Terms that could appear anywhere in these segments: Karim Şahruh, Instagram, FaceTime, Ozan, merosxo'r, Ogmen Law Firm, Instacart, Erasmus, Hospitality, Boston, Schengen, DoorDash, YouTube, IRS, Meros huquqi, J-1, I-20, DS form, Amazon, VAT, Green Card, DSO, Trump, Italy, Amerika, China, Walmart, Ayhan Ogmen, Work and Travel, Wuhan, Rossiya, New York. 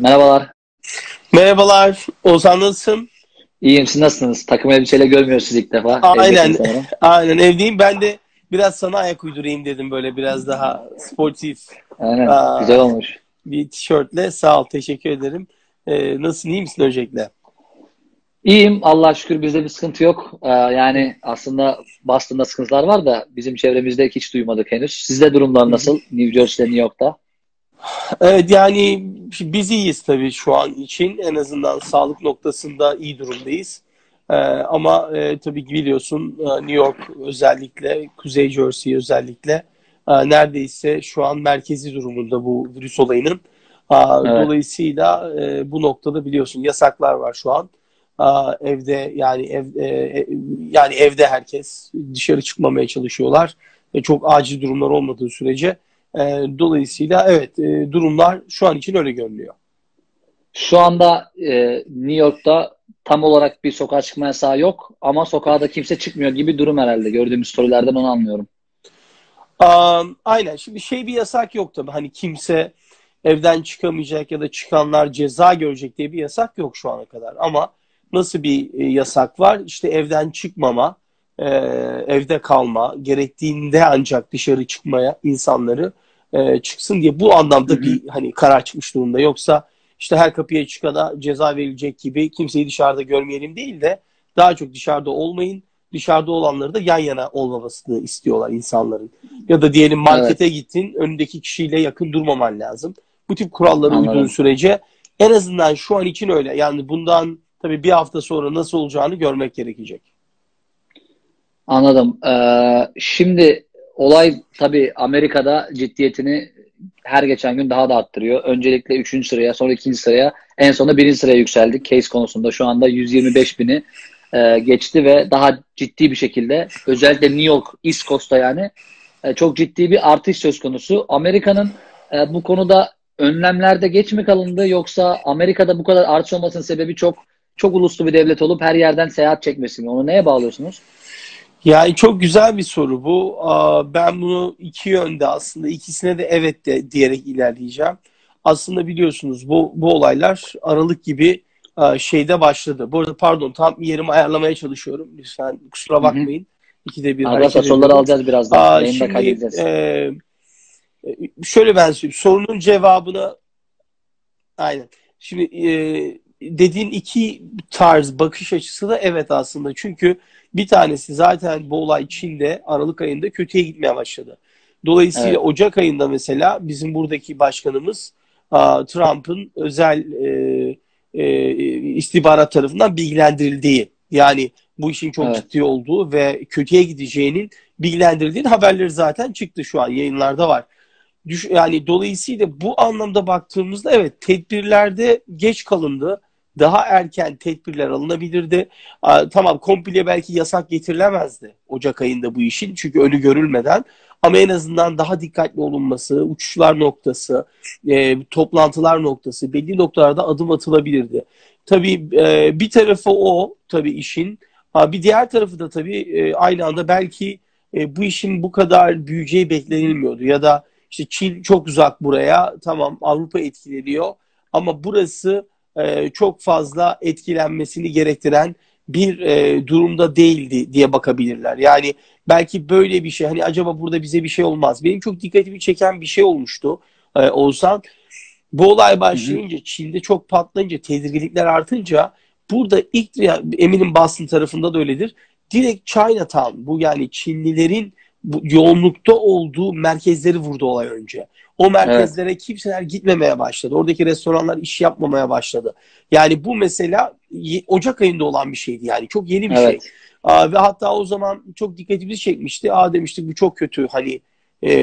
Merhabalar. Merhabalar. Ozan, nasılsın? İyiyim. Siz nasılsınız? Takım elbiseyle görmüyoruz sizi ilk defa. Aynen. Aynen, evdeyim. Ben de biraz sana ayak uydurayım dedim. Böyle biraz daha sportif. Aynen. Güzel olmuş. Bir tişörtle. Sağ ol. Teşekkür ederim. Nasılsın? İyi misin öncelikle? İyiyim. Allah'a şükür bizde bir sıkıntı yok. Yani aslında Boston'da sıkıntılar var da bizim çevremizde hiç duymadık henüz. Sizde durumlar nasıl? New Jersey'de, New York'ta? Evet, yani biz iyiyiz tabii şu an için. En azından sağlık noktasında iyi durumdayız. Ama tabii biliyorsun New York özellikle, Kuzey Jersey özellikle neredeyse şu an merkezi durumunda bu virüs olayının. Evet. Dolayısıyla bu noktada biliyorsun yasaklar var şu an. Evde, yani yani evde herkes, dışarı çıkmamaya çalışıyorlar. Çok acil durumlar olmadığı sürece. Dolayısıyla evet, durumlar şu an için öyle görünüyor. Şu anda New York'ta tam olarak bir sokağa çıkma yasağı yok ama sokağa da kimse çıkmıyor gibi durum herhalde. Gördüğümüz storylerden onu anlıyorum. Aynen. Şimdi bir yasak yok tabii. Hani kimse evden çıkamayacak ya da çıkanlar ceza görecek diye bir yasak yok şu ana kadar. Ama nasıl bir yasak var? İşte evden çıkmama, evde kalma, gerektiğinde ancak dışarı çıkmaya insanları çıksın diye bu anlamda bir hani karar çıkmış durumda. Yoksa işte her kapıya çıkana ceza verilecek gibi kimseyi dışarıda görmeyelim değil de daha çok dışarıda olmayın, dışarıda olanları da yan yana olmamasını istiyorlar insanların. Ya da diyelim markete gittin, önündeki kişiyle yakın durmaman lazım. Bu tip kurallara uyduğun sürece en azından şu an için öyle. Yani bundan tabii bir hafta sonra nasıl olacağını görmek gerekecek. Anladım. Şimdi olay tabii Amerika'da ciddiyetini her geçen gün daha da arttırıyor. Öncelikle 3. sıraya, sonra 2. sıraya, en sonunda 1. sıraya yükseldik. Case konusunda şu anda 125.000'i geçti ve daha ciddi bir şekilde özellikle New York, East Coast'ta yani çok ciddi bir artış söz konusu. Amerika'nın bu konuda önlemlerde geç mi kalındı, yoksa Amerika'da bu kadar artış olmasının sebebi çok uluslu bir devlet olup her yerden seyahat çekmesi mi? Onu neye bağlıyorsunuz? Yani çok güzel bir soru bu. Ben bunu iki yönde aslında ikisine de evet de diyerek ilerleyeceğim. Aslında biliyorsunuz bu olaylar Aralık gibi şeyde başladı. Bu arada pardon, tam yerimi ayarlamaya çalışıyorum. Lütfen kusura bakmayın. İkide bir arkadaşlar soruları alacağız birazdan. Şöyle ben söyleyeyim. Sorunun cevabını aynen. Şimdi dediğin iki tarz bakış açısı da evet aslında. Çünkü bir tanesi zaten bu olay Çin'de Aralık ayında kötüye gitmeye başladı. Dolayısıyla Ocak ayında mesela bizim buradaki başkanımız Trump'ın özel istihbarat tarafından bilgilendirildiği, yani bu işin çok ciddi olduğu ve kötüye gideceğinin bilgilendirildiği haberleri zaten çıktı, şu an yayınlarda var. Yani dolayısıyla bu anlamda baktığımızda evet, tedbirlerde geç kalındı. Daha erken tedbirler alınabilirdi. Tamam, komple belki yasak getirilemezdi Ocak ayında bu işin. Çünkü önü görülmeden. Ama en azından daha dikkatli olunması, uçuşlar noktası, toplantılar noktası, belli noktalarda adım atılabilirdi. Tabii bir tarafı o tabii işin. Bir diğer tarafı da tabii aynı anda belki bu işin bu kadar büyüyeceği beklenilmiyordu. Ya da işte Çin çok uzak buraya. Tamam, Avrupa etkileniyor. Ama burası çok fazla etkilenmesini gerektiren bir durumda değildi diye bakabilirler. Yani belki böyle bir şey, hani acaba burada bize bir şey olmaz. Benim çok dikkatimi çeken bir şey olmuştu Ozan. Bu olay başlayınca, Çin'de çok patlayınca, tedirginlikler artınca burada ilk, eminim Boston tarafında da öyledir, direkt Chinatown, bu yani Çinlilerin yoğunlukta olduğu merkezleri vurdu olay önce. O merkezlere kimseler gitmemeye başladı. Oradaki restoranlar iş yapmamaya başladı. Yani bu mesela Ocak ayında olan bir şeydi. Yani çok yeni bir şey. Ve hatta o zaman çok dikkatimizi çekmişti. Demiştik bu çok kötü hani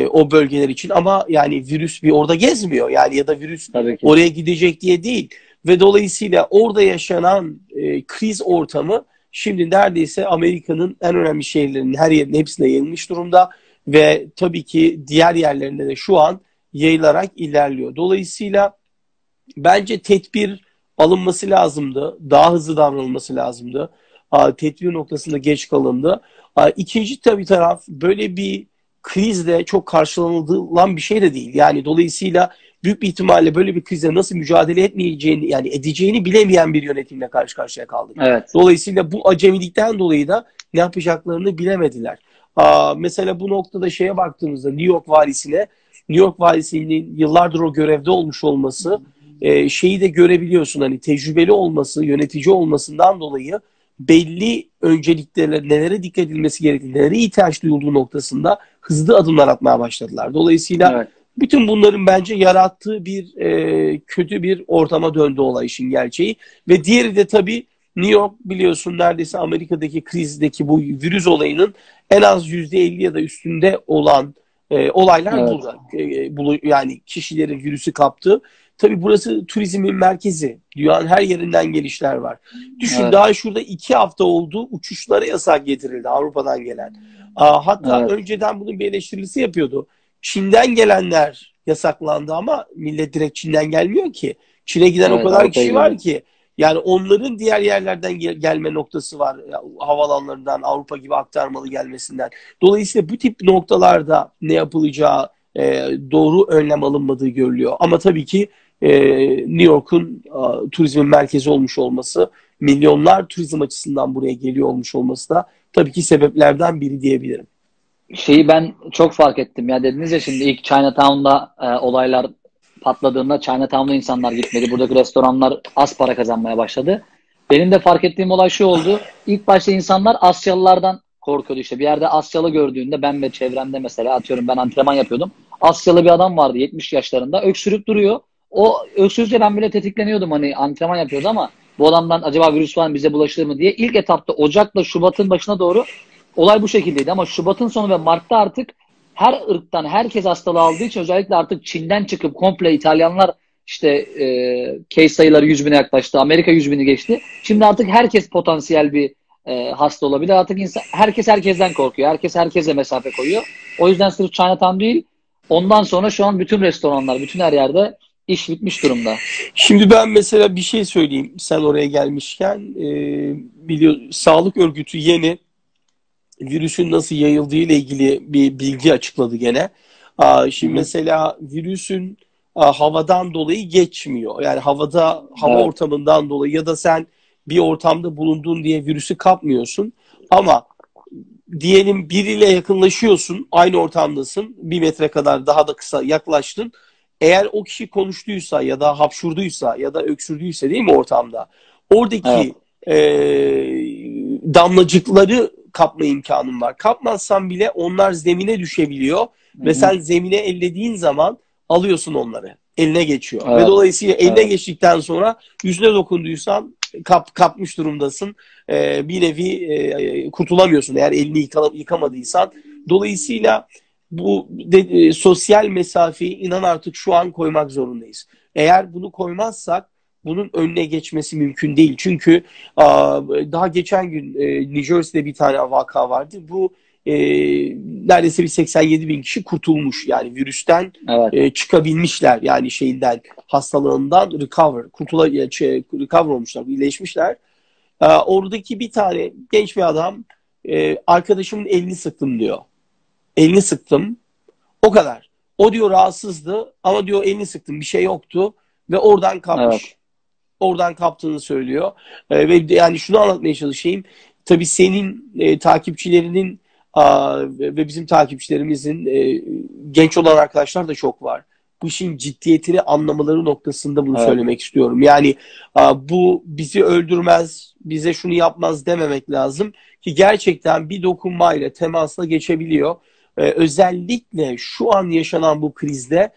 o bölgeler için. Ama yani virüs bir orada gezmiyor. Yani ya da virüs oraya gidecek diye değil. Ve dolayısıyla orada yaşanan kriz ortamı şimdi neredeyse Amerika'nın en önemli şehirlerinin her yerine, hepsine yayılmış durumda. Ve tabii ki diğer yerlerinde de şu an yayılarak ilerliyor. Dolayısıyla bence tedbir alınması lazımdı. Daha hızlı davranılması lazımdı. Tedbir noktasında geç kalındı. İkinci tabii taraf, böyle bir krizle çok karşılanılan bir şey de değil. Yani dolayısıyla büyük bir ihtimalle böyle bir krize nasıl mücadele etmeyeceğini, yani edeceğini bilemeyen bir yönetimle karşı karşıya kaldık. Evet. Dolayısıyla bu acemilikten dolayı da ne yapacaklarını bilemediler. Mesela bu noktada şeye baktığımızda New York valisine, New York valisinin yıllardır o görevde olmuş olması, şeyi de görebiliyorsun, hani tecrübeli olması, yönetici olmasından dolayı belli önceliklerle nelere dikkat edilmesi gerektiği, nelere ihtiyaç duyulduğu noktasında hızlı adımlar atmaya başladılar. Dolayısıyla evet, bütün bunların bence yarattığı bir kötü bir ortama döndü olay işin gerçeği. Ve diğeri de tabii New York, biliyorsun, neredeyse Amerika'daki krizdeki bu virüs olayının en az %50 ya da üstünde olan olaylar evet, burada. Yani kişilerin virüsü kaptığı. Tabii burası turizmin merkezi. Dünyanın her yerinden gelişler var. Düşün evet, daha şurada 2 hafta oldu, uçuşlara yasak getirildi Avrupa'dan gelen. Hatta evet, önceden bunun bir eleştirilisi yapıyordu. Çin'den gelenler yasaklandı ama millet direkt Çin'den gelmiyor ki. Çin'e giden evet, o kadar kişi var ki. Yani onların diğer yerlerden gelme noktası var. Havalanlarından, Avrupa gibi aktarmalı gelmesinden. Dolayısıyla bu tip noktalarda ne yapılacağı, doğru önlem alınmadığı görülüyor. Ama tabii ki New York'un turizmin merkezi olmuş olması, milyonlar turizm açısından buraya geliyor olmuş olması da tabii ki sebeplerden biri diyebilirim. Şeyi ben çok fark ettim. Ya dediniz ya, şimdi ilk Chinatown'da olaylar patladığında Chinatown'da insanlar gitmedi. Buradaki restoranlar az para kazanmaya başladı. Benim de fark ettiğim olay şu oldu. İlk başta insanlar Asyalılardan korkuyordu işte. Bir yerde Asyalı gördüğünde, ben ve çevremde mesela, atıyorum ben antrenman yapıyordum. Asyalı bir adam vardı 70 yaşlarında. Öksürüp duruyor. O öksürükle ben bile tetikleniyordum, hani antrenman yapıyoruz ama bu adamdan acaba virüs var mı, bize bulaşır mı diye. İlk etapta Ocak'la Şubat'ın başına doğru olay bu şekildeydi ama Şubat'ın sonu ve Mart'ta artık her ırktan herkes hastalığı aldığı için, özellikle artık Çin'den çıkıp komple İtalyanlar işte case sayıları 100.000'e yaklaştı. Amerika 100.000'i geçti. Şimdi artık herkes potansiyel bir hasta olabilir. Artık herkes herkesten korkuyor. Herkes herkese mesafe koyuyor. O yüzden sırf Chinatown değil. Ondan sonra şu an bütün restoranlar, bütün her yerde iş bitmiş durumda. Şimdi ben mesela bir şey söyleyeyim sen oraya gelmişken. Sağlık Örgütü yeni virüsün nasıl yayıldığı ile ilgili bir bilgi açıkladı gene. Şimdi mesela virüsün havadan dolayı geçmiyor. Yani havada, hava evet, ortamından dolayı ya da sen bir ortamda bulundun diye virüsü kapmıyorsun. Ama diyelim biriyle yakınlaşıyorsun, aynı ortamdasın, 1 metre kadar daha da kısa yaklaştın. Eğer o kişi konuştuysa ya da hapşurduysa ya da öksürdüyse, değil mi, ortamda, oradaki evet, damlacıkları kapma imkanın var. Kapmazsan bile onlar zemine düşebiliyor. Hı-hı. Ve sen zemine ellediğin zaman alıyorsun onları. Eline geçiyor. Evet. Ve dolayısıyla eline evet, geçtikten sonra yüzüne dokunduysan kapmış durumdasın. Bir nevi kurtulamıyorsun eğer elini yıkamadıysan. Dolayısıyla bu sosyal mesafeyi inan artık şu an koymak zorundayız. Eğer bunu koymazsak bunun önüne geçmesi mümkün değil. Çünkü daha geçen gün New Jersey'de bir tane vaka vardı. Bu neredeyse bir 87.000 kişi kurtulmuş. Yani virüsten evet, çıkabilmişler. Yani şeyinden, hastalığından recover olmuşlar, iyileşmişler. Oradaki bir tane genç bir adam arkadaşımın elini sıktım diyor. Elini sıktım. O kadar. O diyor rahatsızdı ama diyor elini sıktım, bir şey yoktu ve oradan kapmış. Evet. Oradan kaptığını söylüyor. Ve yani şunu anlatmaya çalışayım. Tabii senin takipçilerinin ve bizim takipçilerimizin genç olan arkadaşlar da çok var. Bu işin ciddiyetini anlamaları noktasında bunu evet, söylemek istiyorum. Yani bu bizi öldürmez, bize şunu yapmaz dememek lazım. Ki gerçekten bir dokunmayla, temasla geçebiliyor. Özellikle şu an yaşanan bu krizde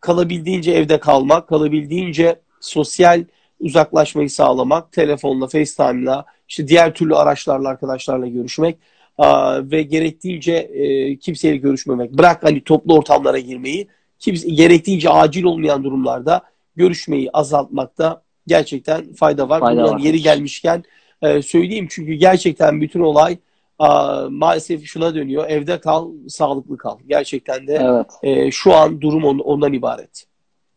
kalabildiğince evde kalmak, kalabildiğince sosyal uzaklaşmayı sağlamak, telefonla, FaceTime'la, işte diğer türlü araçlarla, arkadaşlarla görüşmek ve gerektiğince kimseyle görüşmemek. Bırak hani toplu ortamlara girmeyi, gerektiğince acil olmayan durumlarda görüşmeyi azaltmakta gerçekten fayda var. Bundan yeri gelmişken söyleyeyim, çünkü gerçekten bütün olay maalesef şuna dönüyor. Evde kal, sağlıklı kal. Gerçekten de evet, şu an durum ondan ibaret.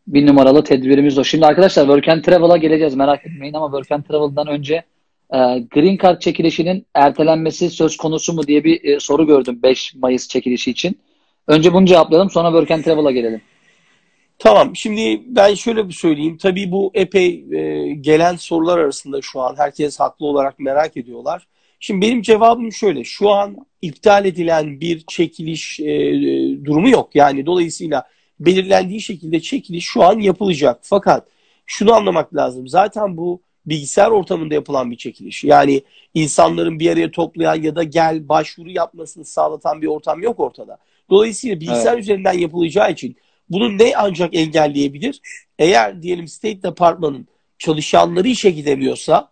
1 numaralı tedbirimiz o. Şimdi arkadaşlar Work and Travel'a geleceğiz, merak etmeyin, ama Work and Travel'dan önce Green Card çekilişinin ertelenmesi söz konusu mu diye bir soru gördüm 5 Mayıs çekilişi için. Önce bunu cevaplayalım, sonra Work and Travel'a gelelim. Tamam, şimdi ben şöyle bir söyleyeyim. Tabii bu epey gelen sorular arasında şu an herkes haklı olarak merak ediyorlar. Şimdi benim cevabım şöyle. Şu an iptal edilen bir çekiliş durumu yok. Yani dolayısıyla belirlendiği şekilde çekiliş şu an yapılacak. Fakat şunu anlamak lazım. Zaten bu bilgisayar ortamında yapılan bir çekiliş. Yani insanların bir araya toplayan ya da gel başvuru yapmasını sağlatan bir ortam yok ortada. Dolayısıyla bilgisayar üzerinden yapılacağı için bunu ne ancak engelleyebilir? Eğer diyelim State Department'ın çalışanları işe gidemiyorsa,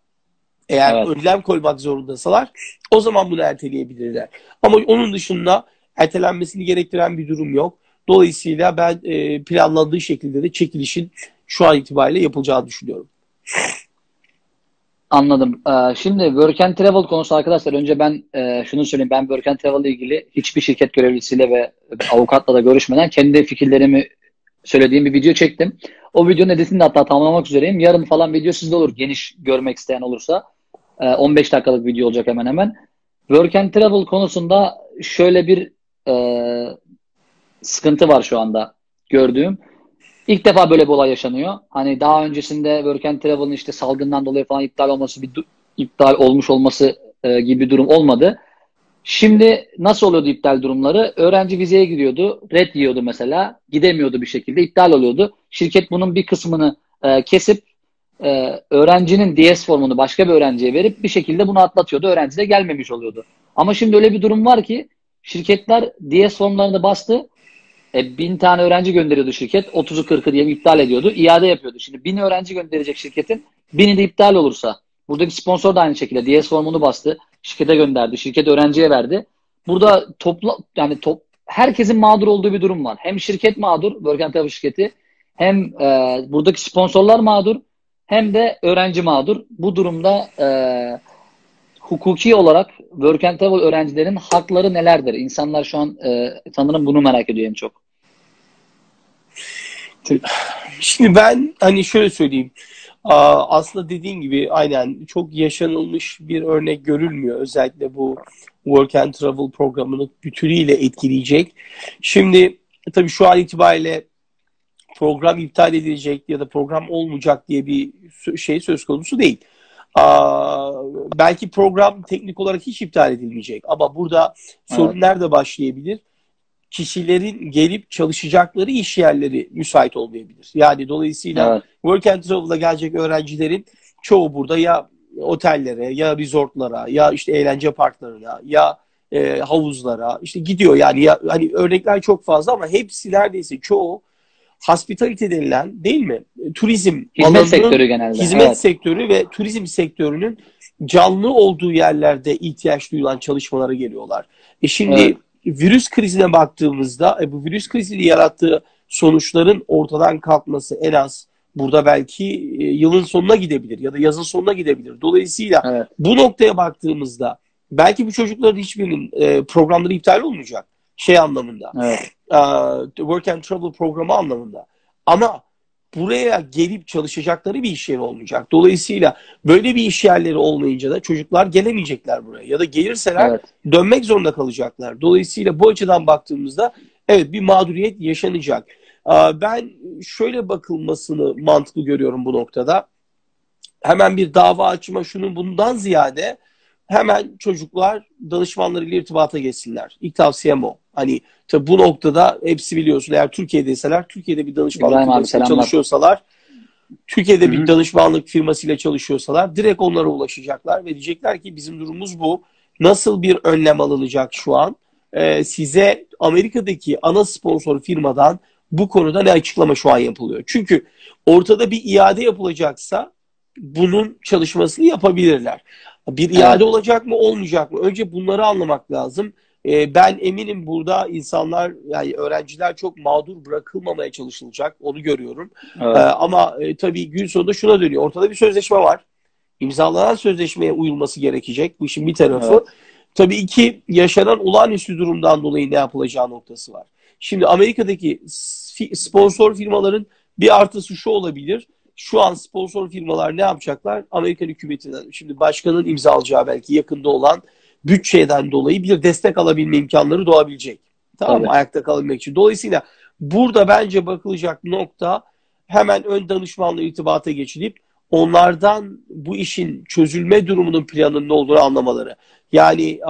eğer önlem koymak zorundasalar, o zaman bunu erteleyebilirler. Ama onun dışında ertelenmesini gerektiren bir durum yok. Dolayısıyla ben planlandığı şekilde de çekilişin şu an itibariyle yapılacağını düşünüyorum. Anladım. Şimdi Work and Travel konusu arkadaşlar, önce ben şunu söyleyeyim. Ben Work and Travel ile ilgili hiçbir şirket görevlisiyle ve avukatla da görüşmeden kendi fikirlerimi söylediğim bir video çektim. O videonun editini de hatta tamamlamak üzereyim. Yarın falan video sizde olur. Geniş görmek isteyen olursa. 15 dakikalık video olacak hemen hemen. Work and Travel konusunda şöyle bir sıkıntı var şu anda gördüğüm. İlk defa böyle bir olay yaşanıyor. Hani daha öncesinde Work and Travel'ın işte salgından dolayı falan iptal olmuş olması gibi bir durum olmadı. Şimdi nasıl oluyordu iptal durumları? Öğrenci vizeye gidiyordu, red yiyordu mesela, gidemiyordu bir şekilde, iptal oluyordu. Şirket bunun bir kısmını kesip öğrencinin DS formunu başka bir öğrenciye verip bir şekilde bunu atlatıyordu. Öğrenci de gelmemiş oluyordu. Ama şimdi öyle bir durum var ki şirketler DS formlarını bastı. 1000 tane öğrenci gönderiyordu şirket. 30'u 40'ı diye iptal ediyordu. İade yapıyordu. Şimdi 1000 öğrenci gönderecek şirketin. 1000'i de iptal olursa. Buradaki sponsor da aynı şekilde DS formunu bastı. Şirkete gönderdi. Şirket öğrenciye verdi. Burada herkesin mağdur olduğu bir durum var. Hem şirket mağdur. Work and Travel şirketi. Hem buradaki sponsorlar mağdur. Hem de öğrenci mağdur. Bu durumda hukuki olarak Work and Travel öğrencilerin hakları nelerdir? İnsanlar şu an sanırım bunu merak ediyor en çok. Şimdi ben hani şöyle söyleyeyim. Aslında dediğin gibi aynen çok yaşanılmış bir örnek görülmüyor. Özellikle bu Work and Travel programını bütünüyle etkileyecek. Şimdi tabii şu an itibariyle program iptal edilecek ya da program olmayacak diye bir şey söz konusu değil. Belki program teknik olarak hiç iptal edilmeyecek. Ama burada sorunlar da başlayabilir. Kişilerin gelip çalışacakları iş yerleri müsait olmayabilir. Yani dolayısıyla Work and Travel'a gelecek öğrencilerin çoğu burada ya otellere, ya resortlara, ya işte eğlence parklarına, ya havuzlara işte gidiyor. Yani ya, hani örnekler çok fazla ama hepsi neredeyse çoğu Hospitality denilen, değil mi? Turizm hizmet sektörü genelde. Hizmet sektörü ve turizm sektörünün canlı olduğu yerlerde ihtiyaç duyulan çalışmalara geliyorlar. Şimdi virüs krizine baktığımızda bu virüs krizinin yarattığı sonuçların ortadan kalkması en az burada belki yılın sonuna gidebilir ya da yazın sonuna gidebilir. Dolayısıyla bu noktaya baktığımızda belki bu çocukların hiçbirinin programları iptal olmayacak. Şey anlamında, Work and Travel programı anlamında. Ama buraya gelip çalışacakları bir iş yeri olmayacak. Dolayısıyla böyle bir iş yerleri olmayınca da çocuklar gelemeyecekler buraya. Ya da gelirseler dönmek zorunda kalacaklar. Dolayısıyla bu açıdan baktığımızda evet bir mağduriyet yaşanacak. Ben şöyle bakılmasını mantıklı görüyorum bu noktada. Hemen bir dava açma şunun bundan ziyade hemen çocuklar danışmanlarıyla irtibata geçsinler. İlk tavsiyem o. Hani tabii bu noktada hepsi biliyorsun, eğer Türkiye'deyseler, Türkiye'de bir danışmanlık firmasıyla çalışıyorsalar, Türkiye'de bir danışmanlık firmasıyla çalışıyorsalar direkt onlara ulaşacaklar ve diyecekler ki bizim durumumuz bu. Nasıl bir önlem alınacak şu an? Size Amerika'daki ana sponsor firmadan bu konuda ne açıklama şu an yapılıyor? Çünkü ortada bir iade yapılacaksa bunun çalışmasını yapabilirler. Bir iade olacak mı olmayacak mı? Önce bunları anlamak lazım. Ben eminim burada insanlar, yani öğrenciler çok mağdur bırakılmamaya çalışılacak. Onu görüyorum. Ama tabii gün sonunda şuna dönüyor. Ortada bir sözleşme var. İmzalanan sözleşmeye uyulması gerekecek. Bu işin bir tarafı. Tabii iki, yaşanan olağanüstü durumdan dolayı ne yapılacağı noktası var. Şimdi Amerika'daki sponsor firmaların bir artısı şu olabilir. Şu an sponsor firmalar ne yapacaklar? Amerikan hükümetinden, şimdi başkanın imzalayacağı belki yakında olan bütçeden dolayı bir destek alabilme imkanları doğabilecek. Tamam mı? Ayakta kalabilmek için. Dolayısıyla Burada bence bakılacak nokta hemen ön danışmanla irtibata geçilip onlardan bu işin çözülme durumunun planının ne olduğunu anlamaları. Yani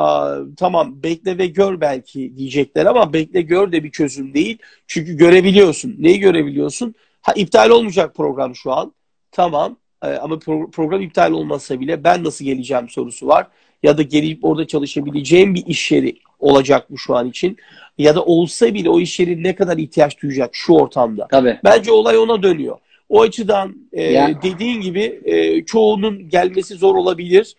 tamam bekle ve gör belki diyecekler ama bekle gör de bir çözüm değil. Çünkü görebiliyorsun. Neyi görebiliyorsun? Ha, iptal olmayacak program şu an. Tamam ama program iptal olmasa bile ben nasıl geleceğim sorusu var. Ya da gelip orada çalışabileceğim bir iş yeri olacak mı şu an için? Ya da olsa bile o iş yeri ne kadar ihtiyaç duyacak şu ortamda? Tabii. Bence olay ona dönüyor. O açıdan dediğin gibi çoğunun gelmesi zor olabilir.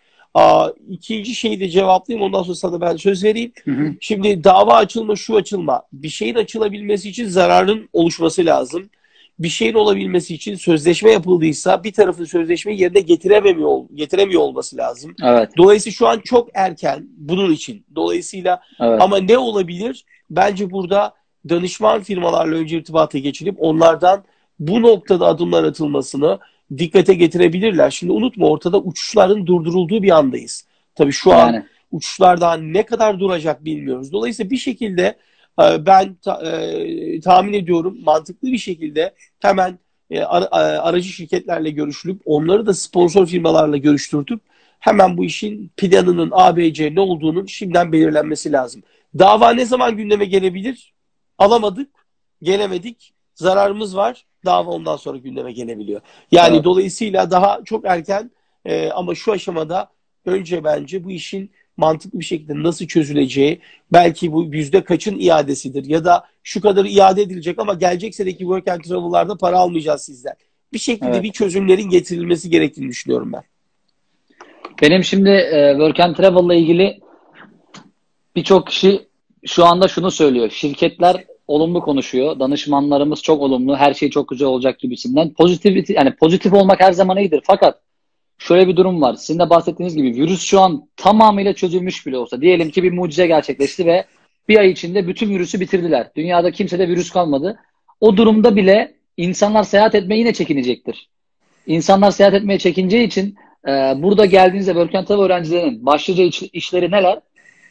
İkinci şeyi de cevaplayayım. Ondan sonra sana ben söz vereyim. Hı hı. Şimdi dava açılma, şu açılma. Bir şeyin açılabilmesi için zararın oluşması lazım. Bir şeyin olabilmesi için sözleşme yapıldıysa bir tarafın sözleşmeyi yerine getiremiyor olması lazım. Evet. Dolayısıyla şu an çok erken bunun için. Dolayısıyla evet. Ama ne olabilir? Bence burada danışman firmalarla önce irtibata geçilip onlardan bu noktada adımlar atılmasını dikkate getirebilirler. Şimdi unutma, ortada uçuşların durdurulduğu bir andayız. Tabii şu yani. An uçuşlardan ne kadar duracak bilmiyoruz. Dolayısıyla bir şekilde ben tahmin ediyorum mantıklı bir şekilde hemen aracı şirketlerle görüşülüp onları da sponsor firmalarla görüştürtüp hemen bu işin planının ABC ne olduğunun şimdiden belirlenmesi lazım. Dava ne zaman gündeme gelebilir? Alamadık, gelemedik, zararımız var. Dava ondan sonra gündeme gelebiliyor. Yani evet. Dolayısıyla daha çok erken ama şu aşamada önce bence bu işin mantıklı bir şekilde nasıl çözüleceği, belki bu %kaçın iadesidir ya da şu kadarı iade edilecek ama gelecek seneki Work and Travel'larda para almayacağız sizden. Bir şekilde evet. Bir çözümlerin getirilmesi gerektiğini düşünüyorum ben. Benim şimdi Work and Travel'la ilgili birçok kişi şu anda şunu söylüyor. Şirketler olumlu konuşuyor. Danışmanlarımız çok olumlu. Her şey çok güzel olacak gibisinden. Pozitif olmak her zaman iyidir. Fakat şöyle bir durum var. Sizin de bahsettiğiniz gibi virüs şu an tamamıyla çözülmüş bile olsa. Diyelim ki bir mucize gerçekleşti ve bir ay içinde bütün virüsü bitirdiler. Dünyada kimsede virüs kalmadı. O durumda bile insanlar seyahat etmeye yine çekinecektir. İnsanlar seyahat etmeye çekineceği için burada geldiğinizde Work and Travel öğrencilerinin başlıca işleri neler?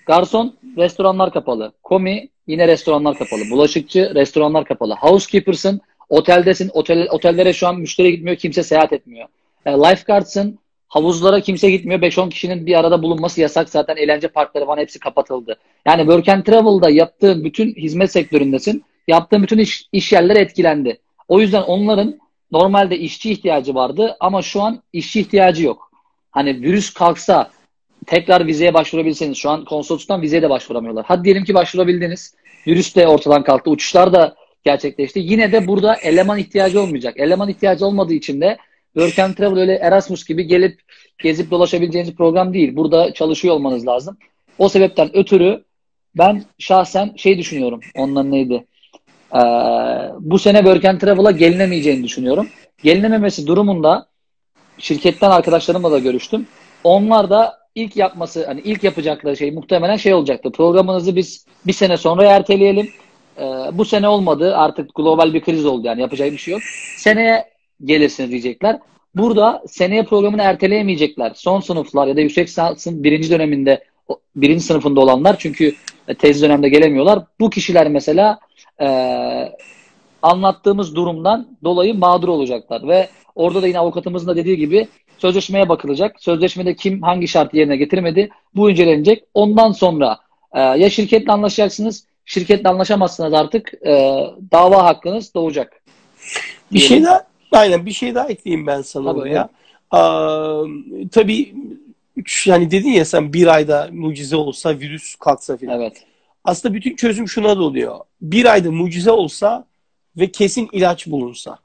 Garson, restoranlar kapalı. Komi, yine restoranlar kapalı. Bulaşıkçı, restoranlar kapalı. Housekeeper'sın, oteldesin. Otellere şu an müşteri gitmiyor, kimse seyahat etmiyor. Lifeguards'ın, havuzlara kimse gitmiyor. 5-10 kişinin bir arada bulunması yasak. Zaten eğlence parkları falan hepsi kapatıldı. Yani Work and Travel'da yaptığın bütün hizmet sektöründesin. Yaptığın bütün iş yerleri etkilendi. O yüzden onların normalde işçi ihtiyacı vardı ama şu an işçi ihtiyacı yok. Hani virüs kalksa tekrar vizeye başvurabilseniz, şu an konsolosluktan vizeye de başvuramıyorlar. Hadi diyelim ki başvurabildiniz. Virüs de ortadan kalktı. Uçuşlar da gerçekleşti. Yine de burada eleman ihtiyacı olmayacak. Eleman ihtiyacı olmadığı için de Work and Travel öyle Erasmus gibi gelip gezip dolaşabileceğiniz program değil. Burada çalışıyor olmanız lazım. O sebepten ötürü ben şahsen şey düşünüyorum. Ondan neydi? Bu sene Work and Travel'a gelinemeyeceğini düşünüyorum. Gelinememesi durumunda şirketten arkadaşlarımla da görüştüm. Onlar da ilk yapacakları şey muhtemelen şey olacaktı. Programınızı biz bir sene sonra erteleyelim. Bu sene olmadı. Artık global bir kriz oldu, yani yapacak bir şey yok. Seneye gelirsiniz diyecekler. Burada seneye programını erteleyemeyecekler. Son sınıflar ya da yüksek lisansın birinci sınıfında olanlar, çünkü tez dönemde gelemiyorlar. Bu kişiler mesela anlattığımız durumdan dolayı mağdur olacaklar ve orada da yine avukatımızın da dediği gibi sözleşmeye bakılacak. Sözleşmede kim hangi şartı yerine getirmedi, bu incelenecek. Ondan sonra ya şirketle anlaşacaksınız, şirketle anlaşamazsınız, artık dava hakkınız doğacak. Bir şey daha ekleyeyim ben sana oraya. Tabii yani dedin ya sen, bir ayda mucize olsa, virüs kalksa filan. Evet. Aslında bütün çözüm şuna doluyor. Bir ayda mucize olsa ve kesin ilaç bulunsa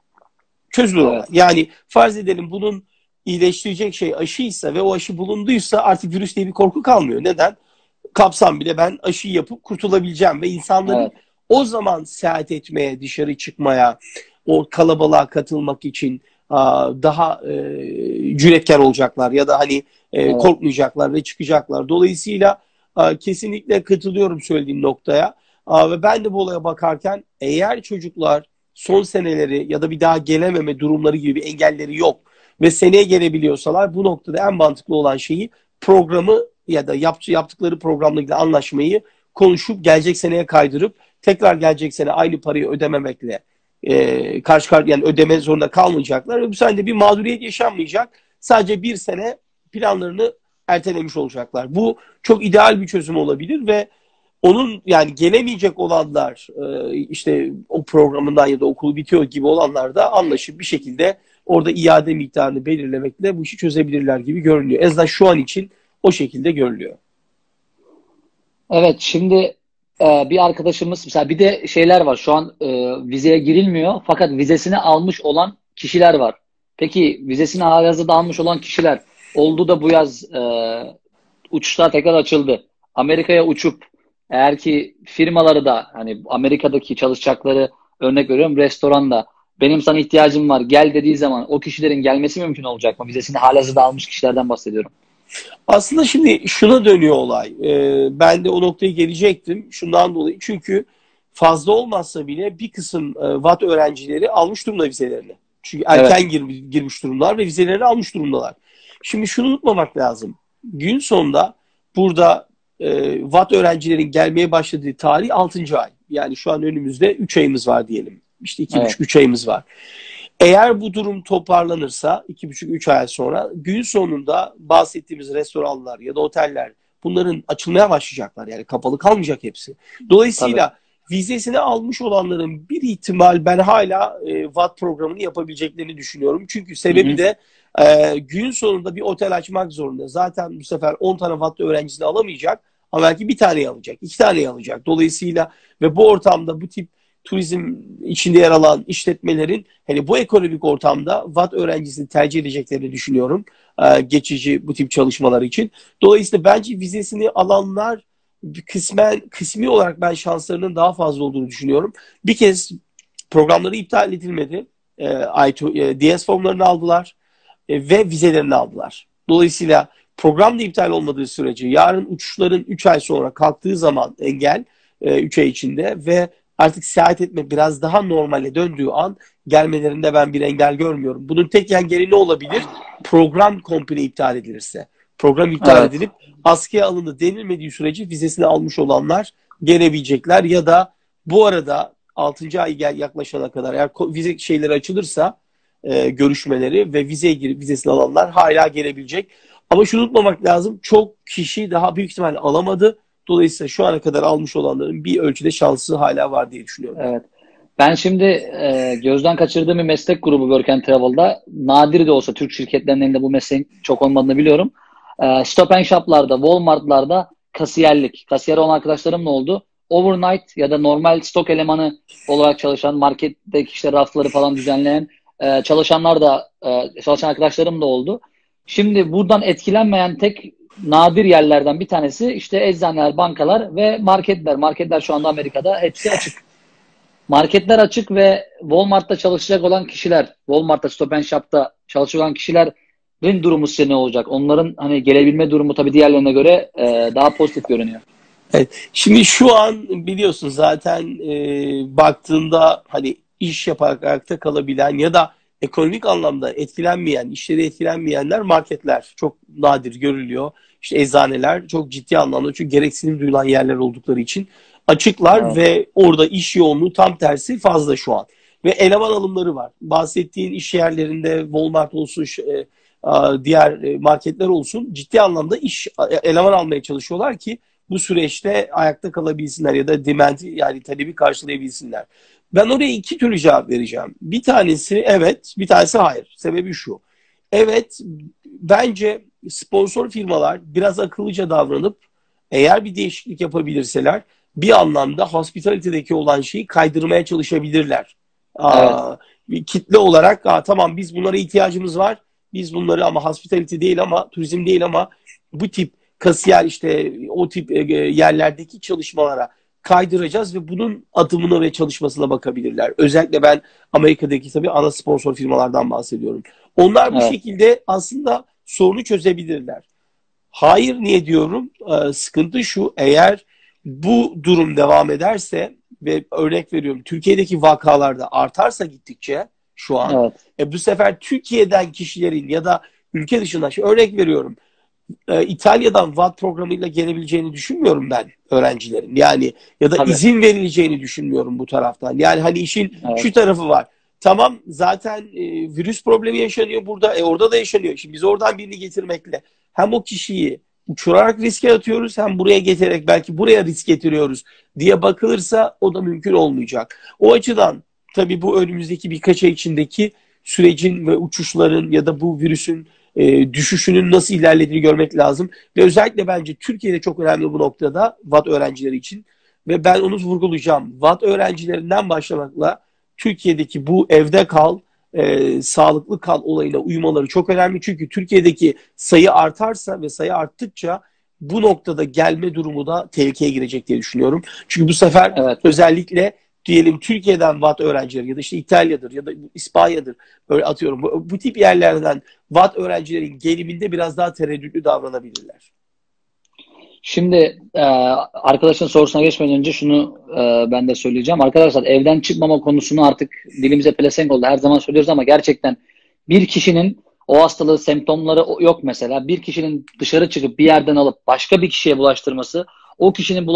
çözülür. Evet. Yani farz edelim bunun iyileştirecek şey aşıysa ve o aşı bulunduysa artık virüs diye bir korku kalmıyor. Neden? Kapsam bile ben aşıyı yapıp kurtulabileceğim ve insanların evet. O zaman seyahat etmeye, dışarı çıkmaya, o kalabalığa katılmak için daha cüretkar olacaklar ya da hani evet. Korkmayacaklar ve çıkacaklar. Dolayısıyla kesinlikle katılıyorum söylediğim noktaya. Ve ben de bu olaya bakarken eğer çocuklar son seneleri ya da bir daha gelememe durumları gibi bir engelleri yok ve seneye gelebiliyorsalar, bu noktada en mantıklı olan şeyi programı ya da yaptıkları programla ilgili anlaşmayı konuşup gelecek seneye kaydırıp tekrar gelecekse de aynı parayı ödememekle karşı karşıya, yani ödeme zorunda kalmayacaklar ve bu sayede bir mağduriyet yaşanmayacak. Sadece bir sene planlarını ertelemiş olacaklar. Bu çok ideal bir çözüm olabilir ve onun, yani gelemeyecek olanlar, işte o programından ya da okulu bitiyor gibi olanlar da anlaşıp bir şekilde orada iade miktarını belirlemekle bu işi çözebilirler gibi görünüyor. En azından şu an için o şekilde görülüyor. Evet, şimdi bir arkadaşımız mesela, bir de şeyler var şu an vizeye girilmiyor fakat vizesini almış olan kişiler var. Peki vizesini hazırda almış olan kişiler oldu da bu yaz uçuşlar tekrar açıldı. Amerika'ya uçup eğer ki firmaları da, hani Amerika'daki çalışacakları örnek veriyorum, restoranda benim sana ihtiyacım var gel dediği zaman o kişilerin gelmesi mümkün olacak mı? Vizesini halihazırda almış kişilerden bahsediyorum. Aslında şimdi şuna dönüyor olay. Ben de o noktaya gelecektim. Şundan dolayı, çünkü fazla olmazsa bile bir kısım VAT öğrencileri almış durumda vizelerini. Çünkü erken girmiş durumlar ve vizelerini almış durumdalar. Şimdi şunu unutmamak lazım. Gün sonunda burada VAT öğrencilerin gelmeye başladığı tarih 6. ay. Yani şu an önümüzde 3 ayımız var diyelim. İşte 2,5-3 ayımız var. Eğer bu durum toparlanırsa 2,5-3 ay sonra gün sonunda bahsettiğimiz restoranlar ya da oteller, bunların açılmaya başlayacaklar. Yani kapalı kalmayacak hepsi. Dolayısıyla vizesini almış olanların bir ihtimal ben hala VAT programını yapabileceklerini düşünüyorum. Çünkü sebebi de gün sonunda bir otel açmak zorunda. Zaten bu sefer 10 tane VAT öğrencisini alamayacak ama belki bir tane alacak, 2 tane alacak. Dolayısıyla ve bu ortamda bu tip turizm içinde yer alan işletmelerin, hani bu ekonomik ortamda VAT öğrencisini tercih edeceklerini düşünüyorum. Geçici bu tip çalışmalar için. Dolayısıyla bence vizesini alanlar kısmi olarak ben şanslarının daha fazla olduğunu düşünüyorum. Bir kez programları iptal edilmedi. DS formlarını aldılar ve vizelerini aldılar. Dolayısıyla program da iptal olmadığı sürece yarın uçuşların 3 ay sonra kalktığı zaman engel 3 ay içinde ve artık seyahat etme biraz daha normale döndüğü an gelmelerinde ben bir engel görmüyorum. Bunun tek engeli ne olabilir? Program komple iptal edilirse. Program iptal edilip askıya alındı denilmediği sürece vizesini almış olanlar gelebilecekler ya da bu arada 6. ay yaklaşana kadar eğer vize şeyleri açılırsa görüşmeleri ve vizeye girip vizesini alanlar hala gelebilecek. Ama şunu unutmamak lazım. Çok kişi daha büyük ihtimalle alamadı. Dolayısıyla şu ana kadar almış olanların bir ölçüde şansı hala var diye düşünüyorum. Evet. Ben şimdi gözden kaçırdığım bir meslek grubu Work and Travel'da, nadir de olsa Türk şirketlerinin elinde bu mesleğin çok olmadığını biliyorum. Stop and Shop'larda, Walmart'larda kasiyerlik. Kasiyer olan arkadaşlarım ne oldu? Overnight ya da normal stok elemanı olarak çalışan, marketteki işte rafları falan düzenleyen çalışan arkadaşlarım da oldu. Şimdi buradan etkilenmeyen tek nadir yerlerden bir tanesi işte eczaneler, bankalar ve marketler. Marketler şu anda Amerika'da hepsi açık. Marketler açık ve Walmart'ta çalışacak olan kişiler, Walmart'ta, Stop and Shop'ta çalışacak olan kişilerin durumu size ne olacak? Onların hani gelebilme durumu tabii diğerlerine göre daha pozitif görünüyor. Evet. Şimdi şu an biliyorsun zaten baktığında hani iş yaparak ayakta kalabilen ya da ekonomik anlamda etkilenmeyen, işleri etkilenmeyenler marketler. Çok nadir görülüyor. İşte eczaneler çok ciddi anlamda, çünkü gereksinim duyulan yerler oldukları için açıklar ve orada iş yoğunluğu tam tersi fazla şu an. Ve eleman alımları var. Bahsettiğin iş yerlerinde Walmart olsun, diğer marketler olsun ciddi anlamda eleman almaya çalışıyorlar ki bu süreçte ayakta kalabilsinler ya da talebi karşılayabilsinler. Ben oraya iki türlü cevap vereceğim. Bir tanesi evet, bir tanesi hayır. Sebebi şu. Evet, bence sponsor firmalar biraz akıllıca davranıp eğer bir değişiklik yapabilirseler bir anlamda hospitality'deki olan şeyi kaydırmaya çalışabilirler. Kitle olarak tamam biz bunlara ihtiyacımız var. Biz bunları ama hospitality değil ama turizm değil ama bu tip kasiyer işte o tip yerlerdeki çalışmalara kaydıracağız ve bunun adımına ve çalışmasına bakabilirler. Özellikle ben Amerika'daki tabii ana sponsor firmalardan bahsediyorum. Onlar bu şekilde aslında sorunu çözebilirler. Hayır niye diyorum? Sıkıntı şu, eğer bu durum devam ederse ve örnek veriyorum Türkiye'deki vakalarda artarsa gittikçe şu an bu sefer Türkiye'den kişilerin ya da ülke dışından örnek veriyorum İtalya'dan VAT programıyla gelebileceğini düşünmüyorum ben öğrencilerin. Yani ya da izin verileceğini düşünmüyorum bu taraftan. Yani hani işin şu tarafı var. Tamam, zaten virüs problemi yaşanıyor burada. Orada da yaşanıyor. Şimdi biz oradan birini getirmekle hem o kişiyi uçurarak riske atıyoruz, hem buraya getirerek belki buraya risk getiriyoruz diye bakılırsa o da mümkün olmayacak. O açıdan tabii bu önümüzdeki birkaç ay içindeki sürecin ve uçuşların ya da bu virüsün düşüşünün nasıl ilerlediğini görmek lazım. Ve özellikle bence Türkiye'de çok önemli bu noktada VAT öğrencileri için. Ve ben onu vurgulayacağım. VAT öğrencilerinden başlamakla Türkiye'deki bu evde kal, sağlıklı kal olayına uymaları çok önemli. Çünkü Türkiye'deki sayı artarsa ve sayı arttıkça bu noktada gelme durumu da tehlikeye girecek diye düşünüyorum. Çünkü bu sefer özellikle diyelim Türkiye'den VAT öğrencileri ya da işte İtalya'dır ya da İspanya'dır, böyle atıyorum, bu tip yerlerden VAT öğrencilerin geliminde biraz daha tereddütlü davranabilirler. Şimdi arkadaşın sorusuna geçmeden önce şunu ben de söyleyeceğim. Arkadaşlar, evden çıkmama konusunu artık dilimize pelesenk oldu. Her zaman söylüyoruz ama gerçekten bir kişinin o hastalığı, semptomları yok mesela. Bir kişinin dışarı çıkıp bir yerden alıp başka bir kişiye bulaştırması, o kişinin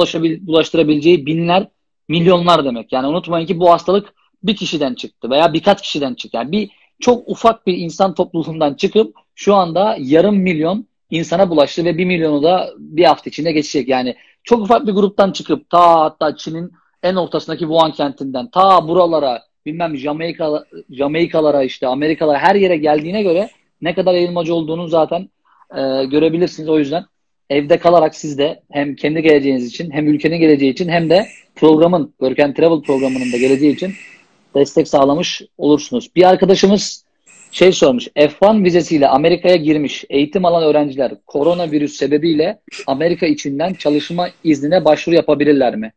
bulaştırabileceği binler, milyonlar demek. Yani unutmayın ki bu hastalık bir kişiden çıktı veya birkaç kişiden çıktı. Yani çok ufak bir insan topluluğundan çıkıp şu anda yarım milyon insana bulaştı ve 1 milyonu da bir hafta içinde geçecek. Yani çok ufak bir gruptan çıkıp hatta Çin'in en ortasındaki Wuhan kentinden buralara, bilmem Jamaikalara, işte Amerikalara, her yere geldiğine göre ne kadar yayılmacı olduğunu zaten görebilirsiniz. O yüzden evde kalarak siz de hem kendi geleceğiniz için, hem ülkenin geleceği için, hem de Work and Travel programının da geleceği için destek sağlamış olursunuz. Bir arkadaşımız sormuş. F1 vizesiyle Amerika'ya girmiş eğitim alan öğrenciler koronavirüs sebebiyle Amerika içinden çalışma iznine başvuru yapabilirler mi?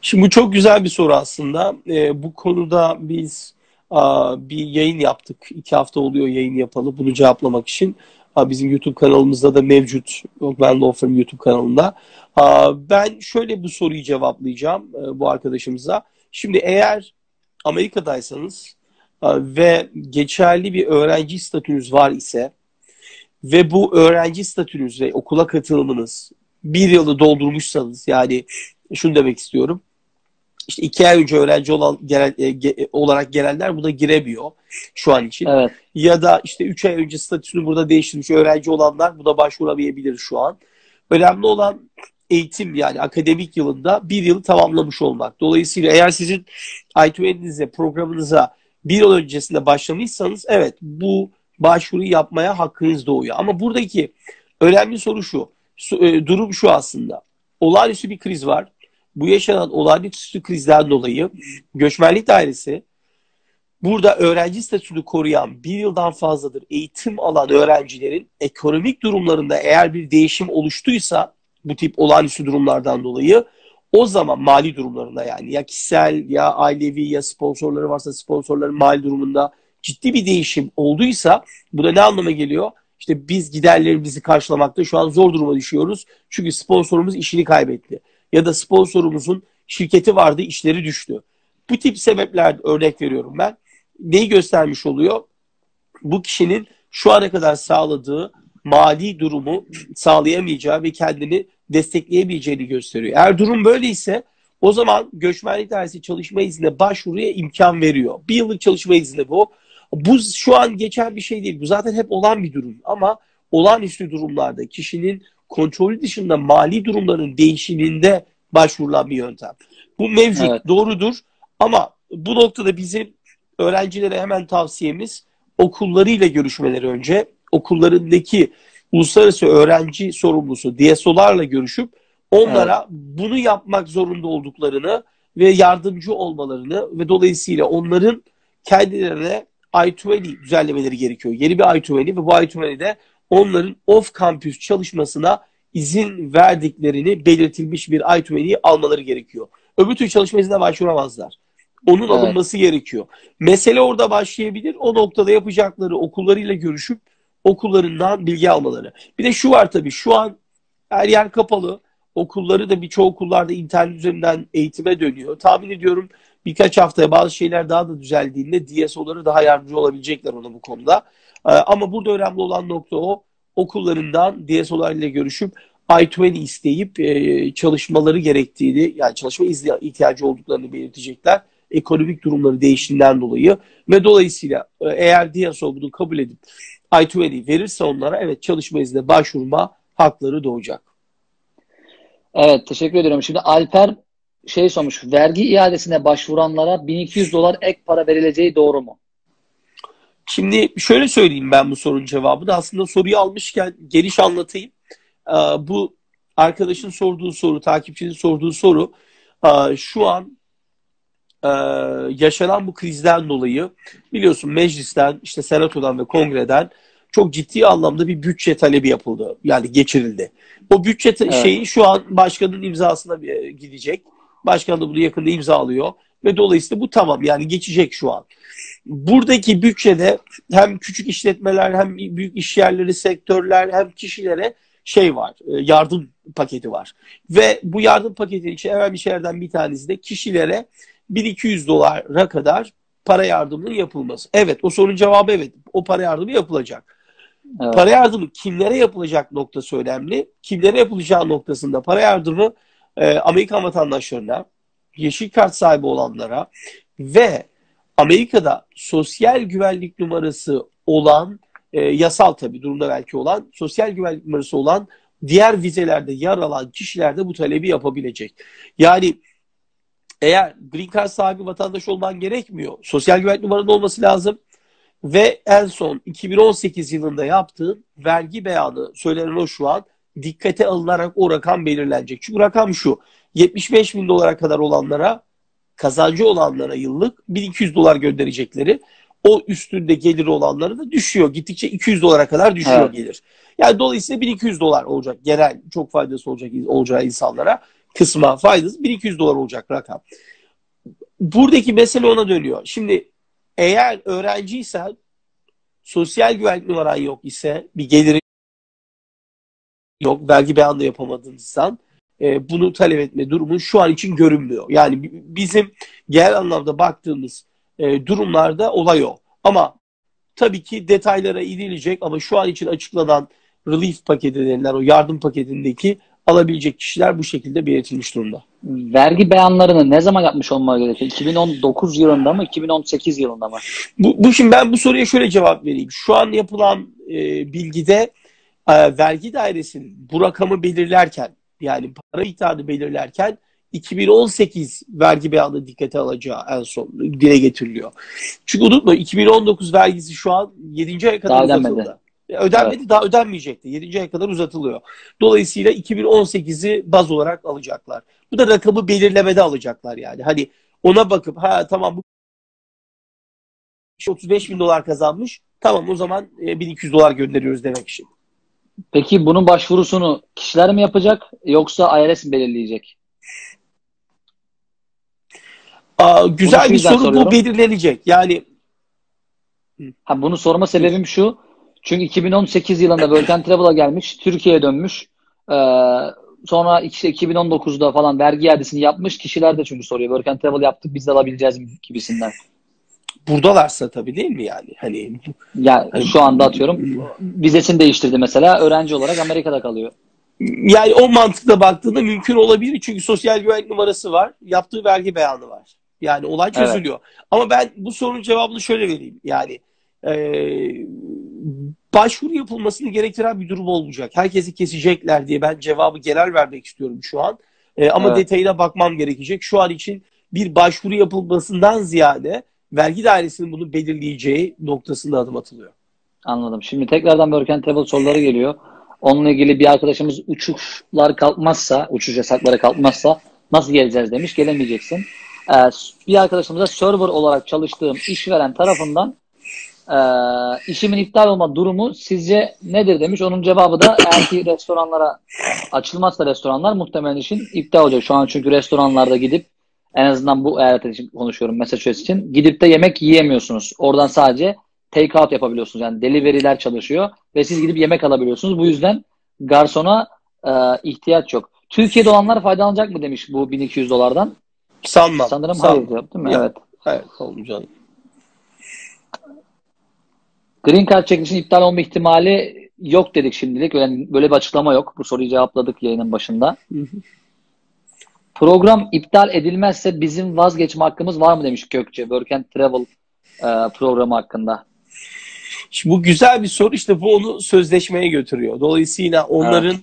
Şimdi bu çok güzel bir soru aslında. Bu konuda biz bir yayın yaptık. 2 hafta oluyor yayın yapalı bunu cevaplamak için. Bizim YouTube kanalımızda da mevcut. Ogmen Law Firm YouTube kanalında. Ben şöyle bu soruyu cevaplayacağım bu arkadaşımıza. Şimdi eğer Amerika'daysanız ve geçerli bir öğrenci statünüz var ise ve bu öğrenci statünüz ve okula katılımınız 1 yılı doldurmuşsanız, yani şunu demek istiyorum. İşte 2 ay önce öğrenci olarak gelenler burada giremiyor şu an için. Evet. Ya da işte 3 ay önce statüsünü burada değiştirmiş öğrenci olanlar burada başvuramayabilir şu an. Önemli olan eğitim, yani akademik yılında 1 yılı tamamlamış olmak. Dolayısıyla eğer sizin I-20'nize, programınıza 1 yıl öncesinde başlamışsanız bu başvuruyu yapmaya hakkınız doğuyor. Ama buradaki önemli soru şu, durum şu aslında. Olağanüstü bir kriz var. Bu yaşanan olağanüstü krizden dolayı göçmenlik dairesi burada öğrenci statüsünü koruyan 1 yıldan fazladır eğitim alan öğrencilerin ekonomik durumlarında eğer bir değişim oluştuysa bu tip olağanüstü durumlardan dolayı, o zaman mali durumlarında, yani ya kişisel ya ailevi ya sponsorları varsa sponsorların mali durumunda ciddi bir değişim olduysa bu da ne anlama geliyor? İşte biz giderlerimizi karşılamakta şu an zor duruma düşüyoruz. Çünkü sponsorumuz işini kaybetti. Ya da sponsorumuzun şirketi vardı, işleri düştü. Bu tip sebepler, örnek veriyorum ben. Neyi göstermiş oluyor? Bu kişinin şu ana kadar sağladığı mali durumu sağlayamayacağı ve kendini destekleyemeyeceğini gösteriyor. Eğer durum böyleyse o zaman göçmenlik dairesi çalışma iznine başvuruya imkan veriyor. 1 yıllık çalışma izni bu. Bu şu an geçen bir şey değil. Bu zaten hep olan bir durum. Ama olağanüstü durumlarda kişinin kontrolü dışında mali durumların değişiminde başvurulan bir yöntem. Bu mevcut, doğrudur. Ama bu noktada bizim öğrencilere hemen tavsiyemiz okullarıyla görüşmeleri önce okullarındaki uluslararası öğrenci sorumlusu DSO'larla görüşüp onlara bunu yapmak zorunda olduklarını ve yardımcı olmalarını ve dolayısıyla onların kendilerine I-20 düzenlemeleri gerekiyor. Yeni bir I-20 ve bu I-20'de onların off-campus çalışmasına izin verdiklerini belirtilmiş bir I-20'yi almaları gerekiyor. Öbür türlü çalışma iznine başvuramazlar. Onun alınması gerekiyor. Mesele orada başlayabilir. O noktada yapacakları okullarıyla görüşüp okullarından bilgi almaları. Bir de şu var tabii, şu an her yer kapalı. Okulları da birçok okullarda internet üzerinden eğitime dönüyor. Tahmin ediyorum birkaç haftaya bazı şeyler daha da düzeldiğinde DSO'ları daha yardımcı olabilecekler ona bu konuda. Ama burada önemli olan nokta o. okullarından DSO'larla görüşüp I-20 isteyip çalışmaları gerektiğini, yani çalışma izni ihtiyacı olduklarını belirtecekler. Ekonomik durumları değiştiğinden dolayı ve dolayısıyla eğer DSO bunu kabul edip I-20 verirse onlara, evet, çalışma iznine başvurma hakları doğacak. Evet, teşekkür ediyorum. Şimdi Alper şey sormuş, vergi iadesine başvuranlara $1,200 ek para verileceği doğru mu? Şimdi şöyle söyleyeyim ben bu sorunun cevabını. Aslında soruyu almışken geniş anlatayım. Bu arkadaşın sorduğu soru, takipçinin sorduğu soru şu an yaşanan bu krizden dolayı biliyorsun meclisten, işte senatodan ve kongreden çok ciddi anlamda bir bütçe talebi yapıldı. Yani geçirildi. O bütçe şeyi şu an başkanın imzasına gidecek. Başkan da bunu yakında imzalıyor. Ve dolayısıyla bu tamam, yani geçecek şu an. Buradaki bütçede hem küçük işletmeler, hem büyük işyerleri, sektörler, hem kişilere şey var, yardım paketi var. Ve bu yardım paketinin için evvel bir şeylerden bir tanesi de kişilere $1,200'a kadar para yardımının yapılması. Evet, o sorunun cevabı evet. O para yardımı yapılacak. Evet. Para yardımı kimlere yapılacak noktası önemli. Kimlere yapılacağı noktasında para yardımı Amerikan vatandaşlarına, yeşil kart sahibi olanlara ve Amerika'da sosyal güvenlik numarası olan, yasal tabii durumda belki olan, sosyal güvenlik numarası olan diğer vizelerde yer alan kişiler de bu talebi yapabilecek. Yani eğer Green Card sahibi vatandaş olman gerekmiyor. Sosyal güvenlik numaranın olması lazım. Ve en son 2018 yılında yaptığın vergi beyanı, söylenen o şu an, dikkate alınarak o rakam belirlenecek. Çünkü rakam şu, $75,000'a kadar olanlara, kazancı olanlara yıllık $1,200 gönderecekleri, o üstünde geliri olanlara da düşüyor. Gittikçe $200'a kadar düşüyor, evet, gelir. Yani dolayısıyla $1,200 olacak. Genel çok faydası olacağı insanlara kısma faydası $1,200 olacak rakam. Buradaki mesele ona dönüyor. Şimdi eğer öğrenciysen, sosyal güvenlik numaran yok ise, bir gelirin yok, vergi beyanı da yapamadıysan bunu talep etme durumun şu an için görünmüyor. Yani bizim genel anlamda baktığımız durumlarda olay o. Ama tabii ki detaylara inilecek, ama şu an için açıklanan relief paketi denilen o yardım paketindeki alabilecek kişiler bu şekilde belirtilmiş durumda. Vergi beyanlarını ne zaman yapmış olmaları gerekiyor? 2019 yılında mı, 2018 yılında mı? Şimdi ben bu soruya şöyle cevap vereyim. Şu an yapılan bilgide vergi dairesinin bu rakamı belirlerken, yani para miktarını belirlerken 2018 vergi beyanı dikkate alacağı en son dile getiriliyor. Çünkü unutma, 2019 vergisi şu an 7. aya kadar uzatıldı. Ödenmedi, evet, daha ödenmeyecekti. 7. aya kadar uzatılıyor. Dolayısıyla 2018'i baz olarak alacaklar. Bu da rakamı belirlemede alacaklar yani. Hani ona bakıp ha tamam bu $35,000 kazanmış. Tamam, o zaman $1,200 gönderiyoruz demek için. Peki bunun başvurusunu kişiler mi yapacak yoksa IRS mi belirleyecek? Güzel bir soru. Soruyorum. Bu belirlenecek. Yani bunu sorma sebebim şu. Çünkü 2018 yılında Work and Travel'a gelmiş, Türkiye'ye dönmüş. Sonra 2019'da falan vergi iadesini yapmış. Kişiler de çünkü soruyor, Work and Travel yaptık, biz de alabileceğiz gibisinden. Buradalarsa tabii, değil mi yani? Hani ya yani şu anda atıyorum vizesini değiştirdi mesela, öğrenci olarak Amerika'da kalıyor. Yani o mantıkla baktığında mümkün olabilir çünkü sosyal güvenlik numarası var, yaptığı vergi beyanı var. Yani olay çözülüyor. Evet. Ama ben bu sorunun cevabını şöyle vereyim. Yani başvuru yapılmasını gerektiren bir durum olmayacak. Herkesi kesecekler diye ben cevabı genel vermek istiyorum şu an. Ama evet, detayına bakmam gerekecek. Şu an için bir başvuru yapılmasından ziyade vergi dairesinin bunu belirleyeceği noktasında adım atılıyor. Anladım. Şimdi tekrardan Work and Travel soruları geliyor. Onunla ilgili bir arkadaşımız uçuşlar kalkmazsa, uçuş yasakları kalkmazsa nasıl geleceğiz demiş. Gelemeyeceksin. Bir arkadaşımıza server olarak çalıştığım işveren tarafından işimin iptal olma durumu sizce nedir demiş. Onun cevabı da eğer ki restoranlara açılmazsa restoranlar muhtemelen işin iptal olacak. Şu an çünkü restoranlarda gidip, en azından bu eyalet için konuşuyorum, Massachusetts için, gidip de yemek yiyemiyorsunuz. Oradan sadece take out yapabiliyorsunuz. Yani delivery'ler çalışıyor ve siz gidip yemek alabiliyorsunuz. Bu yüzden garsona ihtiyaç yok. Türkiye'de olanlar faydalanacak mı demiş bu $1,200'dan. Sanmam. Sanırım hayır diyor, değil mi? Ya, evet. Evet, olmayacak. Green Card çekilişinin iptal olma ihtimali yok dedik şimdilik. Yani böyle bir açıklama yok. Bu soruyu cevapladık yayının başında. Program iptal edilmezse bizim vazgeçme hakkımız var mı demiş Gökçe. Work and Travel programı hakkında. Şimdi bu güzel bir soru. İşte bu onu sözleşmeye götürüyor. Dolayısıyla onların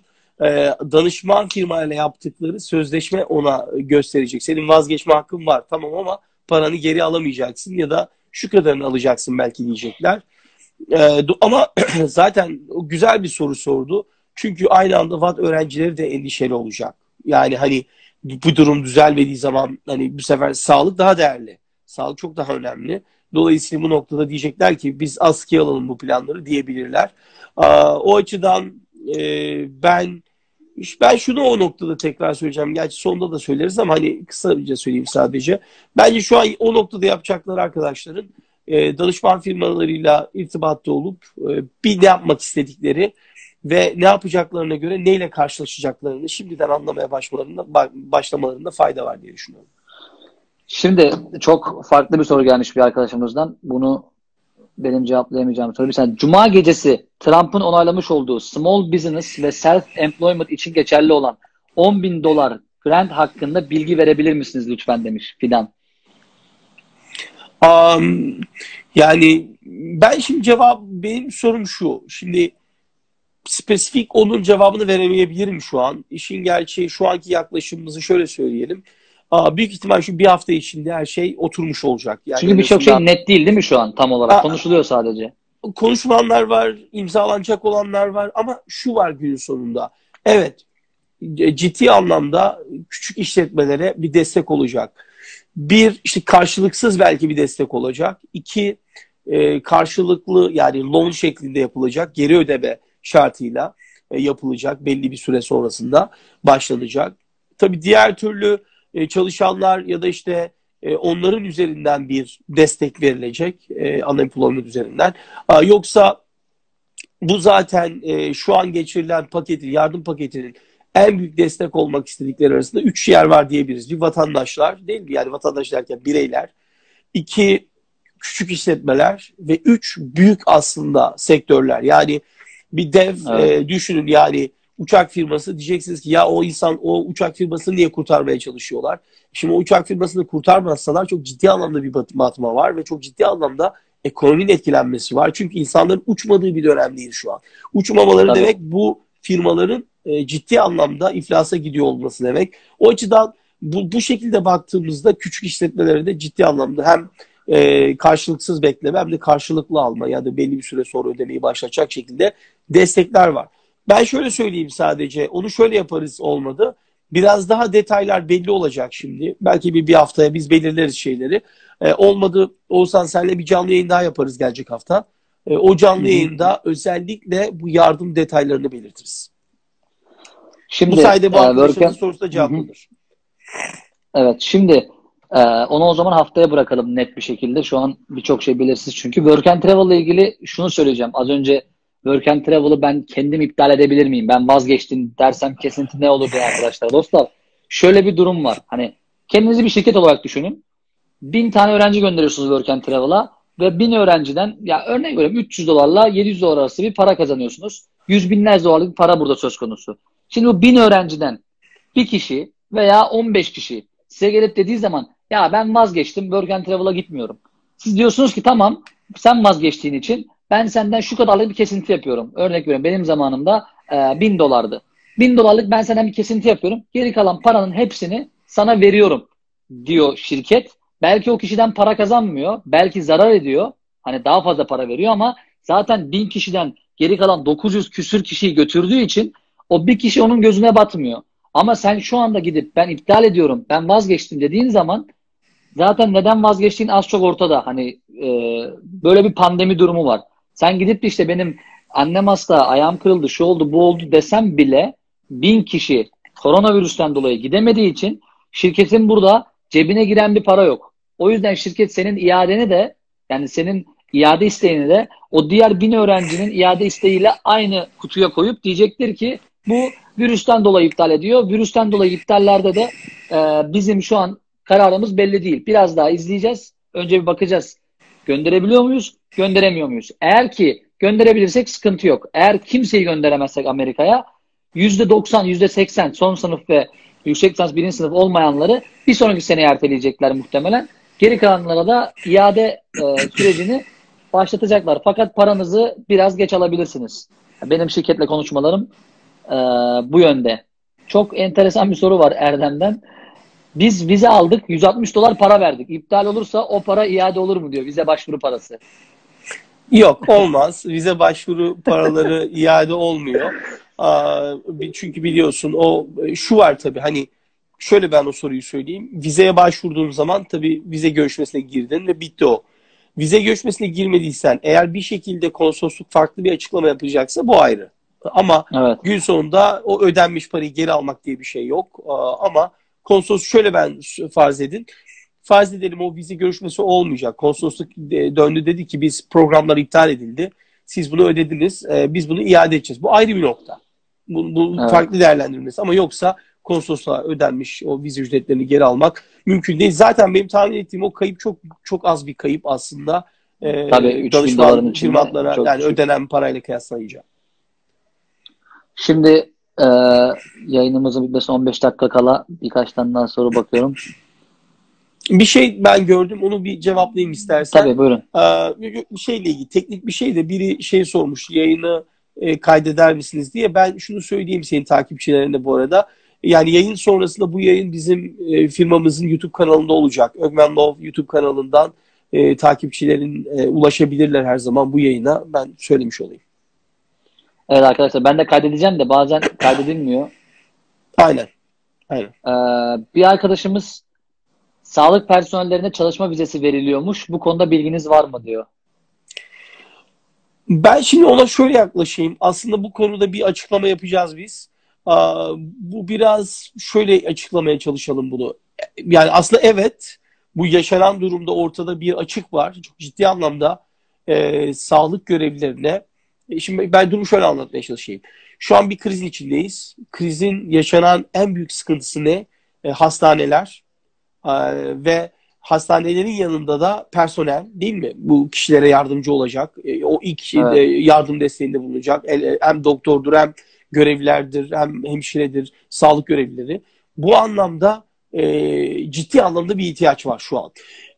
danışman firmayla yaptıkları sözleşme ona gösterecek. Senin vazgeçme hakkın var tamam ama paranı geri alamayacaksın ya da şu kadarını alacaksın belki diyecekler. Ama zaten güzel bir soru sordu. Çünkü aynı anda VAT öğrencileri de endişeli olacak. Yani hani bu durum düzelmediği zaman hani bu sefer sağlık daha değerli. Sağlık çok daha önemli. Dolayısıyla bu noktada diyecekler ki biz askıya alalım bu planları diyebilirler. O açıdan ben şunu o noktada tekrar söyleyeceğim. Gerçi sonunda da söyleriz ama hani kısaca söyleyeyim sadece. Bence şu an o noktada yapacaklar arkadaşların danışman firmalarıyla irtibatta olup bir ne yapmak istedikleri ve ne yapacaklarına göre neyle karşılaşacaklarını şimdiden anlamaya başlamalarında fayda var diye düşünüyorum. Şimdi çok farklı bir soru gelmiş bir arkadaşımızdan. Bunu benim cevaplayamayacağım soru. Mesela Cuma gecesi Trump'ın onaylamış olduğu Small Business ve Self-Employment için geçerli olan $10.000 grant hakkında bilgi verebilir misiniz lütfen demiş Fidan. Yani ben şimdi benim sorum şu. Şimdi spesifik onun cevabını veremeyebilirim şu an. İşin gerçeği şu anki yaklaşımımızı şöyle söyleyelim. Büyük ihtimal şu bir hafta içinde her şey oturmuş olacak. Yani çünkü birçok şey net değil mi şu an tam olarak? Konuşuluyor sadece. Konuşulanlar var, imzalanacak olanlar var ama şu var günün sonunda. Evet, ciddi anlamda küçük işletmelere bir destek olacak. Bir, işte karşılıksız belki bir destek olacak. İki, karşılıklı yani loan şeklinde yapılacak, geri ödeme şartıyla yapılacak. Belli bir süre sonrasında başlanacak. Tabii diğer türlü çalışanlar ya da işte onların üzerinden bir destek verilecek unemployment üzerinden. Yoksa bu zaten şu an geçirilen paketin, yardım paketinin en büyük destek olmak istedikleri arasında 3 yer var diyebiliriz. Bir vatandaşlar değil mi? Yani vatandaş derken bireyler. 2 küçük işletmeler ve 3 büyük aslında sektörler. Yani bir dev düşünün yani uçak firması diyeceksiniz ki ya o uçak firmasını niye kurtarmaya çalışıyorlar? Şimdi o uçak firmasını kurtarmazsalar çok ciddi anlamda bir batma var ve çok ciddi anlamda ekonominin etkilenmesi var. Çünkü insanların uçmadığı bir dönem değil şu an. Uçmamaları demek bu firmaların ciddi anlamda iflasa gidiyor olması demek. O açıdan bu şekilde baktığımızda küçük işletmelere de ciddi anlamda hem karşılıksız bekleme hem de karşılıklı alma ya da belli bir süre sonra ödemeyi başlatacak şekilde destekler var. Ben şöyle söyleyeyim sadece, onu şöyle yaparız olmadı. Biraz daha detaylar belli olacak şimdi. Belki bir haftaya biz belirleriz şeyleri. Olmadı Ozan senle bir canlı yayın daha yaparız gelecek hafta. O canlı yayında özellikle bu yardım detaylarını belirtiriz. Şimdi, bu sayede bu arkadaşların sorusu da cevaplanır. Evet şimdi onu o zaman haftaya bırakalım net bir şekilde. Şu an birçok şey belirsiz çünkü. Work and Travel ile ilgili şunu söyleyeceğim. Az önce Work and Travel'ı ben kendim iptal edebilir miyim? Ben vazgeçtim dersem kesinti ne olur diye arkadaşlar. Dostlar şöyle bir durum var. Hani kendinizi bir şirket olarak düşünün. 1000 tane öğrenci gönderiyorsunuz Work and Travel'a ve 1000 öğrenciden ya örnek veriyorum $300 ile $700 arası bir para kazanıyorsunuz. Yüz binlerce dolarlık bir para burada söz konusu. Şimdi bu 1000 öğrenciden bir kişi veya 15 kişi size gelip dediği zaman ya ben vazgeçtim Work and Travel'a gitmiyorum. Siz diyorsunuz ki tamam sen vazgeçtiğin için ben senden şu kadarlık bir kesinti yapıyorum. Örnek veriyorum benim zamanımda $1.000. $1.000 ben senden bir kesinti yapıyorum. Geri kalan paranın hepsini sana veriyorum diyor şirket. Belki o kişiden para kazanmıyor. Belki zarar ediyor. Hani daha fazla para veriyor ama zaten 1000 kişiden geri kalan 900 küsür kişiyi götürdüğü için o bir kişi onun gözüne batmıyor. Ama sen şu anda gidip ben iptal ediyorum, ben vazgeçtim dediğin zaman zaten neden vazgeçtiğin az çok ortada. Hani böyle bir pandemi durumu var. Sen gidip işte benim annem hasta, ayağım kırıldı, şu oldu, bu oldu desem bile 1000 kişi koronavirüsten dolayı gidemediği için şirketin burada cebine giren bir para yok. O yüzden şirket senin iadeni de yani senin iade isteğini de o diğer 1000 öğrencinin iade isteğiyle aynı kutuya koyup diyecektir ki bu virüsten dolayı iptal ediyor. Virüsten dolayı iptallerde de bizim şu an kararımız belli değil. Biraz daha izleyeceğiz. Önce bir bakacağız. Gönderebiliyor muyuz? Gönderemiyor muyuz? Eğer ki Gönderebilirsek sıkıntı yok. Eğer kimseyi gönderemezsek Amerika'ya %90, %80 son sınıf ve yüksek lisans birinci sınıf olmayanları bir sonraki seneye erteleyecekler muhtemelen. Geri kalanlara da iade sürecini başlatacaklar. Fakat paranızı biraz geç alabilirsiniz. Benim şirketle konuşmalarım bu yönde. Çok enteresan bir soru var Erdem'den. Biz vize aldık, $160 para verdik. İptal olursa o para iade olur mu diyor, vize başvuru parası. Yok, olmaz. Vize başvuru paraları iade olmuyor. Çünkü biliyorsun o şu var tabii, hani şöyle ben o soruyu söyleyeyim. Vizeye başvurduğun zaman tabii vize görüşmesine girdin ve bitti o. Vize görüşmesine girmediysen eğer bir şekilde konsolosluk farklı bir açıklama yapacaksa bu ayrı. Ama evet, gün sonunda o ödenmiş parayı geri almak diye bir şey yok. Ama konsolos şöyle ben farz edelim o vize görüşmesi olmayacak. Konsolosluk döndü, dedi ki biz programlar iptal edildi. Siz bunu ödediniz. Biz bunu iade edeceğiz. Bu ayrı bir nokta. Bu evet, farklı değerlendirilmesi. Ama yoksa konsolosluğa ödenmiş o vize ücretlerini geri almak mümkün değil. Zaten benim tahmin ettiğim o kayıp çok çok az bir kayıp aslında. Tabii danışman firmalara yani ödenen parayla kıyaslayacağım. Şimdi yayınımızın bitmesine 15 dakika kala birkaç tane daha soru bakıyorum. Bir şey ben gördüm, onu bir cevaplayayım istersen. Tabii, buyurun. Şeyle ilgili teknik bir şey de biri şey sormuş, yayını kaydeder misiniz diye. Ben şunu söyleyeyim senin takipçilerine bu arada. Yani yayın sonrasında bu yayın bizim firmamızın YouTube kanalında olacak. Ogmen Law YouTube kanalından takipçilerin ulaşabilirler her zaman bu yayına. Ben söylemiş olayım. Evet arkadaşlar, ben de kaydedeceğim de bazen kaydedilmiyor. Aynen. Aynen. Bir arkadaşımız sağlık personellerine çalışma vizesi veriliyormuş. Bu konuda bilginiz var mı diyor. Ben şimdi ona şöyle yaklaşayım. Aslında bu konuda bir açıklama yapacağız biz. Bu biraz şöyle açıklamaya çalışalım bunu. Yani aslında evet, bu yaşanan durumda ortada bir açık var. Çok ciddi anlamda sağlık görevlilerine. Şimdi ben durumu şöyle anlatmaya çalışayım. Şu an bir krizin içindeyiz. Krizin yaşanan en büyük sıkıntısı ne? Hastaneler ve hastanelerin yanında da personel, değil mi? Bu kişilere yardımcı olacak. O ilk evet, yardım desteğinde bulunacak. Hem doktordur, hem görevlilerdir, hem hemşiredir, sağlık görevlileri. Bu anlamda ciddi anlamda bir ihtiyaç var şu an.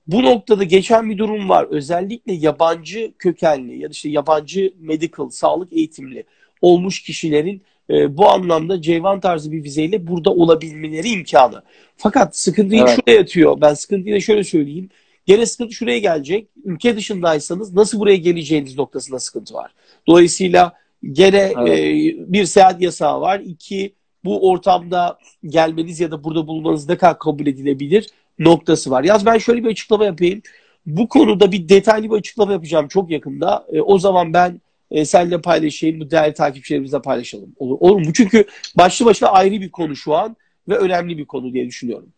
Bu noktada geçen bir durum var. Özellikle yabancı kökenli ya da işte yabancı medical, sağlık eğitimli olmuş kişilerin bu anlamda J-1 tarzı bir vizeyle burada olabilmeleri imkanı. Fakat sıkıntı evet, şuraya yatıyor. Ben sıkıntıyı şöyle söyleyeyim. Gene sıkıntı şuraya gelecek. Ülke dışındaysanız nasıl buraya geleceğiniz noktasında sıkıntı var. Dolayısıyla gene evet, bir seyahat yasağı var. 2, bu ortamda gelmeniz ya da burada bulunmanız ne kadar kabul edilebilir noktası var. Yaz ben şöyle bir açıklama yapayım. Bu konuda bir detaylı bir açıklama yapacağım çok yakında. O zaman ben seninle paylaşayım. Bu değerli takipçilerimizle paylaşalım. Olur mu? Çünkü başlı başına ayrı bir konu şu an ve önemli bir konu diye düşünüyorum.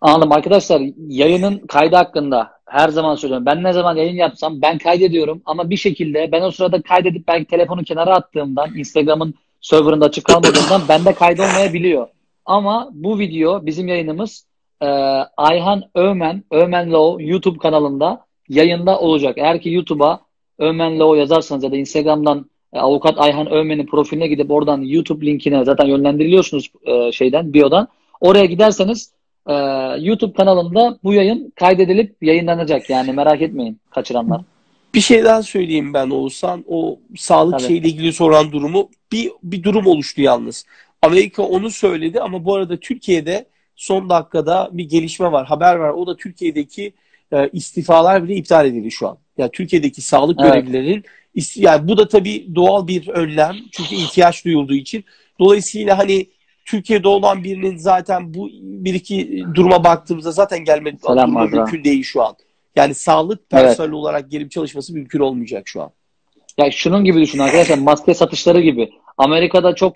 Anladım. Arkadaşlar yayının kaydı hakkında her zaman söylüyorum. Ben ne zaman yayın yapsam ben kaydediyorum ama bir şekilde ben o sırada kaydedip belki telefonu kenara attığımdan, Instagram'ın serverında açık kalmadığından bende kaydolmayabiliyor. Ama bu video, bizim yayınımız Ayhan Ogmen, Ogmen Law YouTube kanalında yayında olacak. Eğer ki YouTube'a Ogmen Law yazarsanız ya da Instagram'dan avukat Ayhan Ogmen'in profiline gidip oradan YouTube linkine zaten yönlendiriliyorsunuz bio'dan. Oraya giderseniz YouTube kanalında bu yayın kaydedilip yayınlanacak. Yani merak etmeyin kaçıranlar. Bir şey daha söyleyeyim ben Oğuzhan. O sağlık tabii, şeyle ilgili soran durumu bir durum oluştu yalnız. Amerika onu söyledi ama bu arada Türkiye'de son dakikada bir gelişme var, haber var. O da Türkiye'deki istifalar bile iptal edildi şu an. Yani Türkiye'deki sağlık görevlilerinin, evet, yani bu da tabii doğal bir önlem. Çünkü ihtiyaç duyulduğu için. Dolayısıyla hani Türkiye'de olan birinin zaten bu bir iki duruma baktığımızda zaten gelmedi. Mümkün değil şu an. Yani sağlık personeli evet, olarak gelip çalışması mümkün olmayacak şu an. Ya şunun gibi düşünün arkadaşlar, maske satışları gibi. Amerika'da çok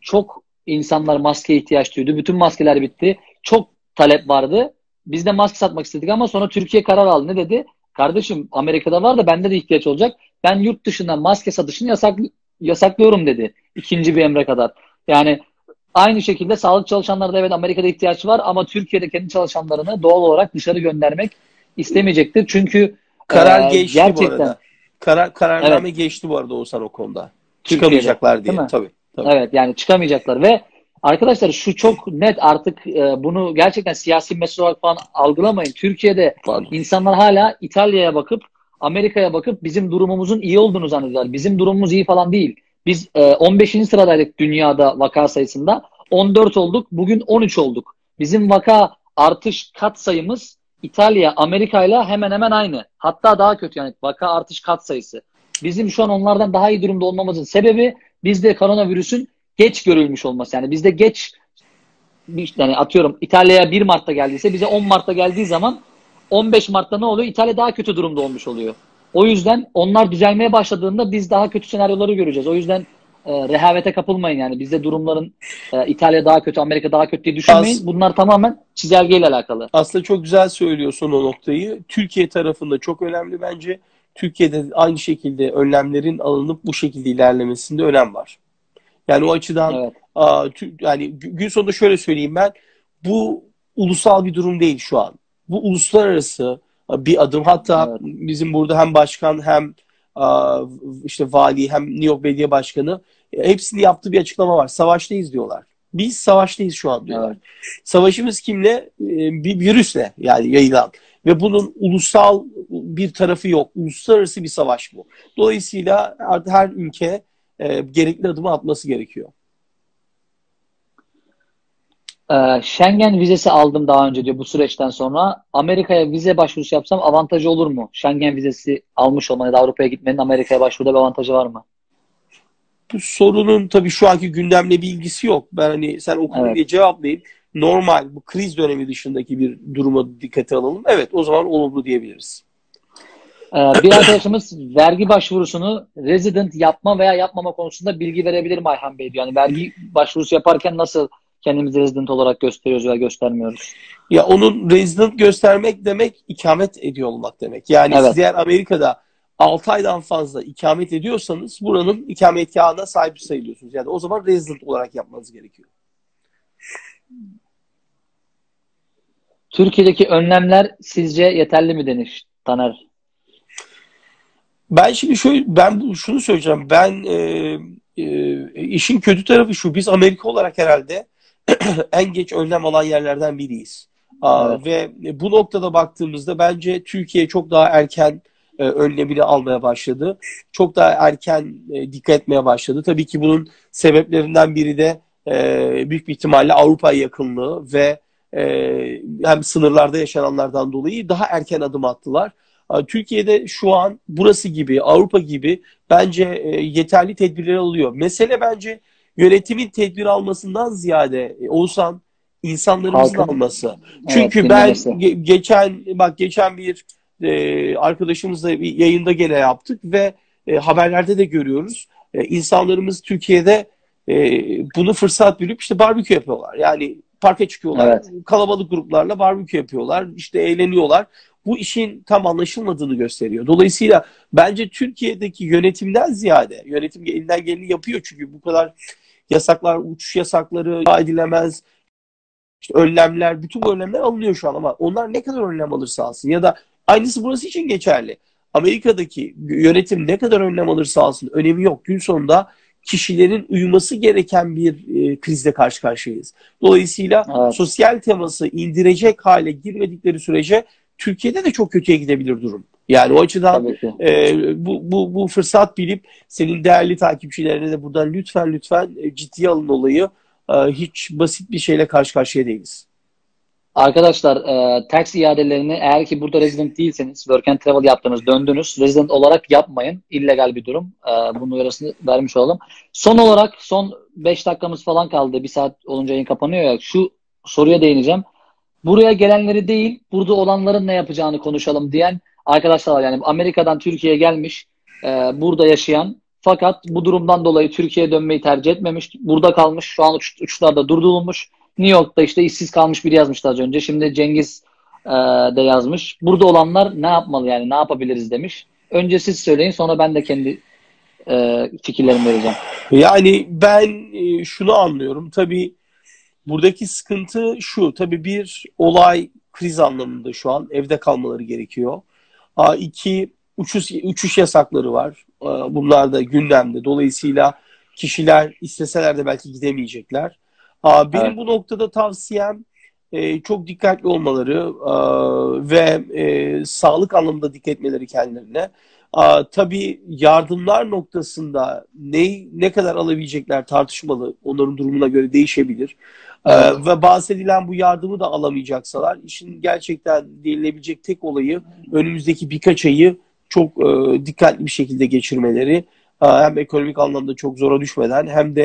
çok insanlar maskeye ihtiyaç duydu. Bütün maskeler bitti. Çok talep vardı. Biz de maske satmak istedik ama sonra Türkiye karar aldı. Ne dedi? Kardeşim Amerika'da var da bende de ihtiyaç olacak. Ben yurt dışından maske satışını yasaklıyorum dedi. 2. bir emre kadar. Yani aynı şekilde sağlık çalışanları da evet Amerika'da ihtiyaç var ama Türkiye'de kendi çalışanlarını doğal olarak dışarı göndermek istemeyecektir. Çünkü karar geçti gerçekten. Bu arada. Kararname geçti bu arada Ozan o konuda. Çıkamayacaklar Türkiye'de, diye. Tabii. Evet, yani çıkamayacaklar ve arkadaşlar şu çok net artık, bunu gerçekten siyasi mesaj olarak falan algılamayın. Türkiye'de insanlar hala İtalya'ya bakıp, Amerika'ya bakıp bizim durumumuzun iyi olduğunu zannediyorlar. Bizim durumumuz iyi falan değil. Biz 15. sıradaydık dünyada vaka sayısında. 14 olduk. Bugün 13 olduk. Bizim vaka artış katsayımız İtalya, Amerika'yla hemen hemen aynı. Hatta daha kötü, yani vaka artış katsayısı. Bizim şu an onlardan daha iyi durumda olmamızın sebebi bizde koronavirüsün geç görülmüş olması. Yani bizde geç, yani atıyorum İtalya'ya 1 Mart'ta geldiyse bize 10 Mart'ta geldiği zaman 15 Mart'ta ne oluyor? İtalya daha kötü durumda olmuş oluyor. O yüzden onlar düzelmeye başladığında biz daha kötü senaryoları göreceğiz. O yüzden rehavete kapılmayın yani. Bizde durumların İtalya daha kötü, Amerika daha kötü diye düşünmeyin. Bunlar tamamen çizelgeyle alakalı. Aslında çok güzel söylüyorsun o noktayı. Türkiye tarafında çok önemli bence. Türkiye'de aynı şekilde önlemlerin alınıp bu şekilde ilerlemesinde önem var. Yani o açıdan yani gün sonunda şöyle söyleyeyim ben. Bu ulusal bir durum değil şu an. Bu uluslararası bir adım. Hatta bizim burada hem başkan hem işte vali hem New York Belediye Başkanı hepsini yaptığı bir açıklama var. Savaştayız diyorlar. Biz savaştayız şu an diyorlar. Evet. Savaşımız kimle? Bir virüsle yani yayılan. Ve bunun ulusal bir tarafı yok. Uluslararası bir savaş bu. Dolayısıyla her ülke gerekli adımı atması gerekiyor. Schengen vizesi aldım daha önce diyor, bu süreçten sonra. Amerika'ya vize başvurusu yapsam avantajı olur mu? Schengen vizesi almış olmanın, Avrupa'ya gitmenin Amerika'ya başvuruda bir avantajı var mı? Bu sorunun tabii şu anki gündemle bir ilgisi yok. Ben hani sen okudun diye cevaplayayım. Normal bu kriz dönemi dışındaki bir duruma dikkate alalım. Evet, o zaman olumlu diyebiliriz. Bir arkadaşımız vergi başvurusunu resident yapma veya yapmama konusunda bilgi verebilir Ayhan Bey diyor. Yani vergi başvurusu yaparken nasıl kendimizi resident olarak gösteriyoruz veya göstermiyoruz? Ya onun resident göstermek demek ikamet ediyor olmak demek. Yani siz eğer Amerika'da 6 aydan fazla ikamet ediyorsanız buranın ikametgahına sahip sayılıyorsunuz. Yani o zaman resident olarak yapmanız gerekiyor. Türkiye'deki önlemler sizce yeterli mi demiş Taner? Ben şimdi ben şunu söyleyeceğim. Ben işin kötü tarafı şu. Biz Amerika olarak herhalde en geç önlem alan yerlerden biriyiz. Ve bu noktada baktığımızda bence Türkiye çok daha erken önlemini almaya başladı. Çok daha erken dikkat etmeye başladı. Tabii ki bunun sebeplerinden biri de büyük bir ihtimalle Avrupa yakınlığı ve hem sınırlarda yaşananlardan dolayı daha erken adım attılar. Türkiye'de şu an burası gibi, Avrupa gibi bence yeterli tedbirler alıyor. Mesele bence yönetimin tedbir almasından ziyade Ozan, insanlarımızın alması. Çünkü ben geçen bir arkadaşımızla bir yayında gene yaptık ve haberlerde de görüyoruz. İnsanlarımız Türkiye'de bunu fırsat bilip işte barbekü yapıyorlar. Yani parka çıkıyorlar. Kalabalık gruplarla barbekü yapıyorlar. İşte eğleniyorlar. Bu işin tam anlaşılmadığını gösteriyor. Dolayısıyla bence Türkiye'deki yönetimden ziyade, yönetim elinden geleni yapıyor çünkü bu kadar yasaklar, uçuş yasakları edilemez. İşte önlemler, bütün bu önlemler alınıyor şu an ama onlar ne kadar önlem alırsa alsın ya da aynısı burası için geçerli. Amerika'daki yönetim ne kadar önlem alırsa alsın önemi yok. Gün sonunda kişilerin uyuması gereken bir krizle karşı karşıyayız. Dolayısıyla sosyal teması indirecek hale girmedikleri sürece Türkiye'de de çok kötüye gidebilir durum. Yani o açıdan bu fırsat bilip senin değerli takipçilerine de buradan lütfen ciddiye alın olayı. Hiç basit bir şeyle karşı karşıya değiliz. Arkadaşlar tax iadelerini eğer ki burada resident değilseniz, work and travel yaptınız, döndünüz, resident olarak yapmayın. İllegal bir durum. Bunun uyarısını vermiş olalım. Son olarak son 5 dakikamız falan kaldı. 1 saat olunca yayın kapanıyor ya. Şu soruya değineceğim. Buraya gelenleri değil, burada olanların ne yapacağını konuşalım diyen arkadaşlar var. Yani Amerika'dan Türkiye'ye gelmiş, burada yaşayan fakat bu durumdan dolayı Türkiye'ye dönmeyi tercih etmemiş, burada kalmış, şu an uçuşlarda durdurulmuş. New York'ta işte işsiz kalmış biri yazmıştı az önce. Şimdi Cengiz de yazmış. Burada olanlar ne yapmalı yani, ne yapabiliriz demiş. Önce siz söyleyin, sonra ben de kendi fikirlerimi vereceğim. Yani ben şunu anlıyorum tabii. Buradaki sıkıntı şu, tabii bir olay kriz anlamında şu an evde kalmaları gerekiyor. İki, uçuş yasakları var. Bunlar da gündemde. Dolayısıyla kişiler isteseler de belki gidemeyecekler. Benim bu noktada tavsiyem çok dikkatli olmaları ve sağlık anlamında dikkat etmeleri kendilerine. Tabii yardımlar noktasında ne kadar alabilecekler tartışmalı. Onların durumuna göre değişebilir. Ve bahsedilen bu yardımı da alamayacaksalar, işin gerçekten denilebilecek tek olayı önümüzdeki birkaç ayı çok dikkatli bir şekilde geçirmeleri. Hem ekonomik anlamda çok zora düşmeden hem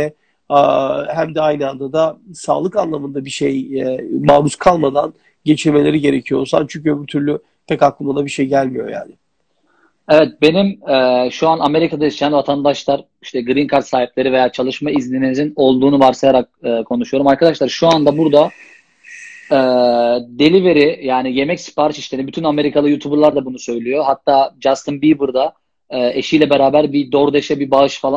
de aynı anda da sağlık anlamında bir şey maruz kalmadan geçirmeleri gerekiyorsa, çünkü öbür türlü pek aklıma da bir şey gelmiyor yani. Evet, benim şu an Amerika'da yaşayan vatandaşlar, işte Green Card sahipleri veya çalışma izninizin olduğunu varsayarak konuşuyorum. Arkadaşlar şu anda burada delivery, yani yemek sipariş işleri, bütün Amerikalı YouTuber'lar da bunu söylüyor. Hatta Justin Bieber'da eşiyle beraber bir DoorDash'e bir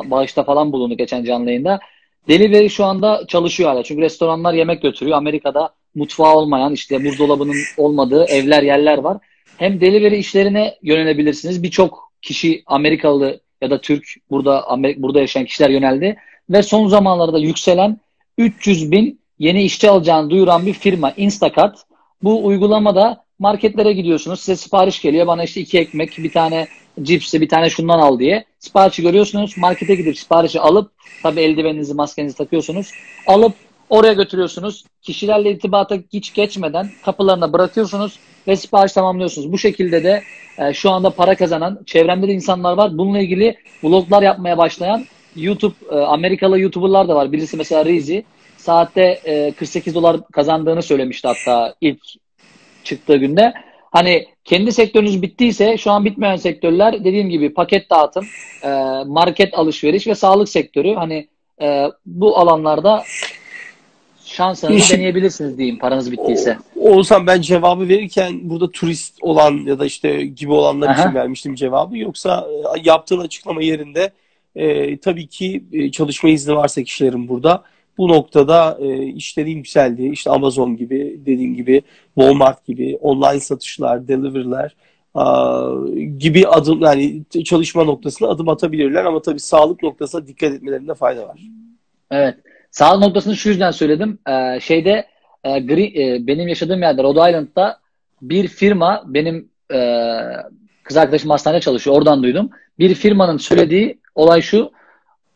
bağışta falan bulundu geçen canlı yayında. Delivery şu anda çalışıyor hala. Çünkü restoranlar yemek götürüyor. Amerika'da mutfağı olmayan, işte buzdolabının olmadığı evler, yerler var. Hem delivery işlerine yönelebilirsiniz. Birçok kişi, Amerikalı ya da Türk, burada yaşayan kişiler yöneldi. Ve son zamanlarda yükselen 300.000 yeni işçi alacağını duyuran bir firma Instacart. Bu uygulamada marketlere gidiyorsunuz. Size sipariş geliyor. Bana işte 2 ekmek, bir tane cipsi, bir tane şundan al diye. Siparişi görüyorsunuz. Markete gidip siparişi alıp, tabii eldiveninizi, maskenizi takıyorsunuz. Alıp oraya götürüyorsunuz. Kişilerle irtibata hiç geçmeden kapılarına bırakıyorsunuz ve sipariş tamamlıyorsunuz. Bu şekilde de şu anda para kazanan, çevremde de insanlar var. Bununla ilgili vloglar yapmaya başlayan YouTube, Amerikalı YouTuber'lar da var. Birisi mesela Rizi, saatte $48 kazandığını söylemişti hatta ilk çıktığı günde. Hani kendi sektörünüz bittiyse, şu an bitmeyen sektörler dediğim gibi paket dağıtım, market alışveriş ve sağlık sektörü. Hani bu alanlarda şansınızı deneyebilirsiniz diyeyim, paranız bittiyse. Olsam ben cevabı verirken burada turist olan ya da işte gibi olanlar için vermiştim cevabı. Yoksa yaptığın açıklama yerinde, tabii ki çalışma izni varsa kişilerin burada, bu noktada işleri yükseldi. İşte Amazon gibi, dediğim gibi Walmart gibi, online satışlar, delivery'ler gibi adım, yani çalışma noktasına adım atabilirler, ama tabii sağlık noktasına dikkat etmelerinde fayda var. Evet. Sağlık noktasını şu yüzden söyledim. Benim yaşadığım yerde, Rhode Island'da bir firma, benim kız arkadaşım hastanede çalışıyor, oradan duydum. Bir firmanın söylediği olay şu: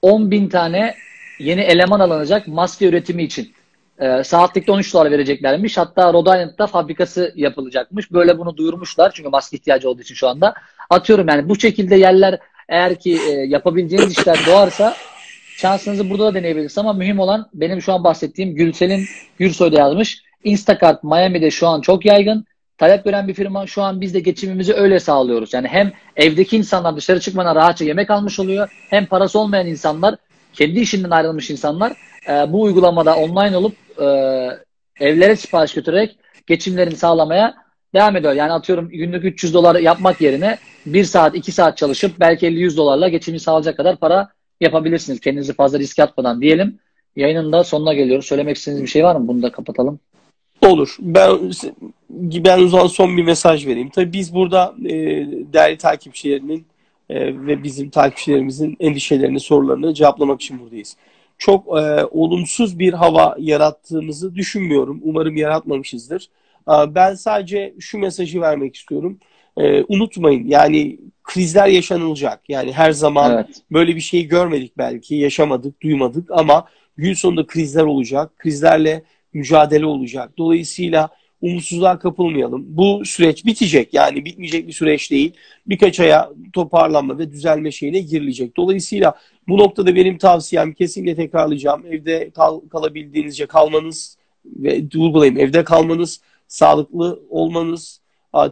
10.000 tane yeni eleman alınacak maske üretimi için. Saatlikte $13 vereceklermiş. Hatta Rhode Island'da fabrikası yapılacakmış. Böyle bunu duyurmuşlar, çünkü maske ihtiyacı olduğu için şu anda. Atıyorum yani, bu şekilde yerler eğer ki yapabileceğiniz işler doğarsa şansınızı burada da deneyebilirsiniz. Ama mühim olan benim şu an bahsettiğim, Gülsel'in Gürsoy'da yazmış. Instacart Miami'de şu an çok yaygın. Talep gören bir firma. Şu an biz de geçimimizi öyle sağlıyoruz. Yani hem evdeki insanlar dışarı çıkmadan rahatça yemek almış oluyor, hem parası olmayan insanlar, kendi işinden ayrılmış insanlar bu uygulamada online olup evlere sipariş götürerek geçimlerini sağlamaya devam ediyor. Yani atıyorum günlük $300 yapmak yerine 1 saat 2 saat çalışıp belki $50-100 geçimini sağlayacak kadar para yapabilirsiniz. Kendinizi fazla riske atmadan diyelim. Yayının da sonuna geliyoruz. Söylemek istediğiniz bir şey var mı? Bunu da kapatalım. Olur. Ben o zaman son bir mesaj vereyim. Tabii biz burada değerli takipçilerinin ve bizim takipçilerimizin endişelerini, sorularını cevaplamak için buradayız. Çok olumsuz bir hava yarattığımızı düşünmüyorum. Umarım yaratmamışızdır. Ben sadece şu mesajı vermek istiyorum. Unutmayın, yani krizler yaşanılacak. Yani her zaman böyle bir şeyi görmedik belki, yaşamadık, duymadık, ama gün sonunda krizler olacak. Krizlerle mücadele olacak. Dolayısıyla umutsuzluğa kapılmayalım. Bu süreç bitecek. Yani bitmeyecek bir süreç değil. Birkaç aya toparlanma ve düzelme şeyine girilecek. Dolayısıyla bu noktada benim tavsiyem, kesinlikle tekrarlayacağım: evde kalabildiğinizce kalmanız ve durgulayın. Evde kalmanız, sağlıklı olmanız,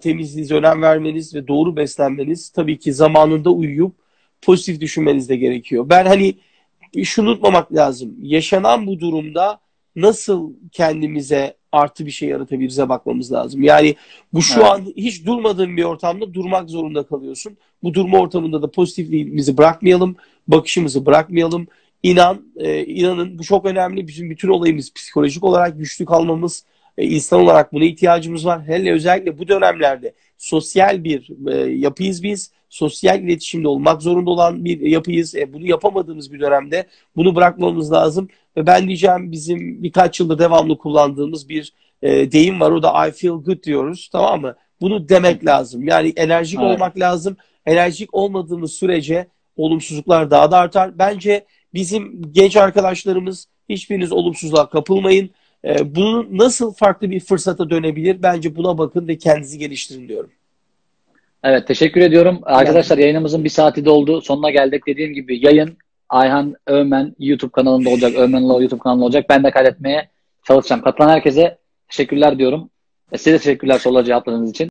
temizliğinize önem vermeniz ve doğru beslenmeniz, tabii ki zamanında uyuyup pozitif düşünmeniz de gerekiyor. Ben hani şunu unutmamak lazım: yaşanan bu durumda nasıl kendimize artı bir şey yaratabilirize bakmamız lazım. Yani bu şu an hiç durmadığın bir ortamda durmak zorunda kalıyorsun. Bu durma ortamında da pozitifliğimizi bırakmayalım, bakışımızı bırakmayalım. İnanın bu çok önemli. Bizim bütün olayımız psikolojik olarak güçlü kalmamız, insan olarak buna ihtiyacımız var. Hele özellikle bu dönemlerde sosyal bir yapıyız biz. sosyal iletişimde olmak zorunda olan bir yapıyız. Bunu yapamadığımız bir dönemde bunu bırakmamız lazım. Ve ben diyeceğim, bizim birkaç yıldır devamlı kullandığımız bir deyim var. O da I feel good diyoruz, tamam mı? Bunu demek lazım. Yani enerjik olmak lazım. Enerjik olmadığımız sürece olumsuzluklar daha da artar. Bence bizim genç arkadaşlarımız, hiçbiriniz olumsuzluğa kapılmayın. Bunu nasıl farklı bir fırsata dönebilir? Bence buna bakın ve kendinizi geliştirin diyorum. Evet, teşekkür ediyorum. Arkadaşlar, yayınımızın bir saati doldu. Sonuna geldik. Dediğim gibi yayın Ayhan Ogmen YouTube kanalında olacak. Ogmen Law YouTube kanalında olacak. Ben de kaydetmeye çalışacağım. Katılan herkese teşekkürler diyorum. Size teşekkürler soruları cevapladığınız için.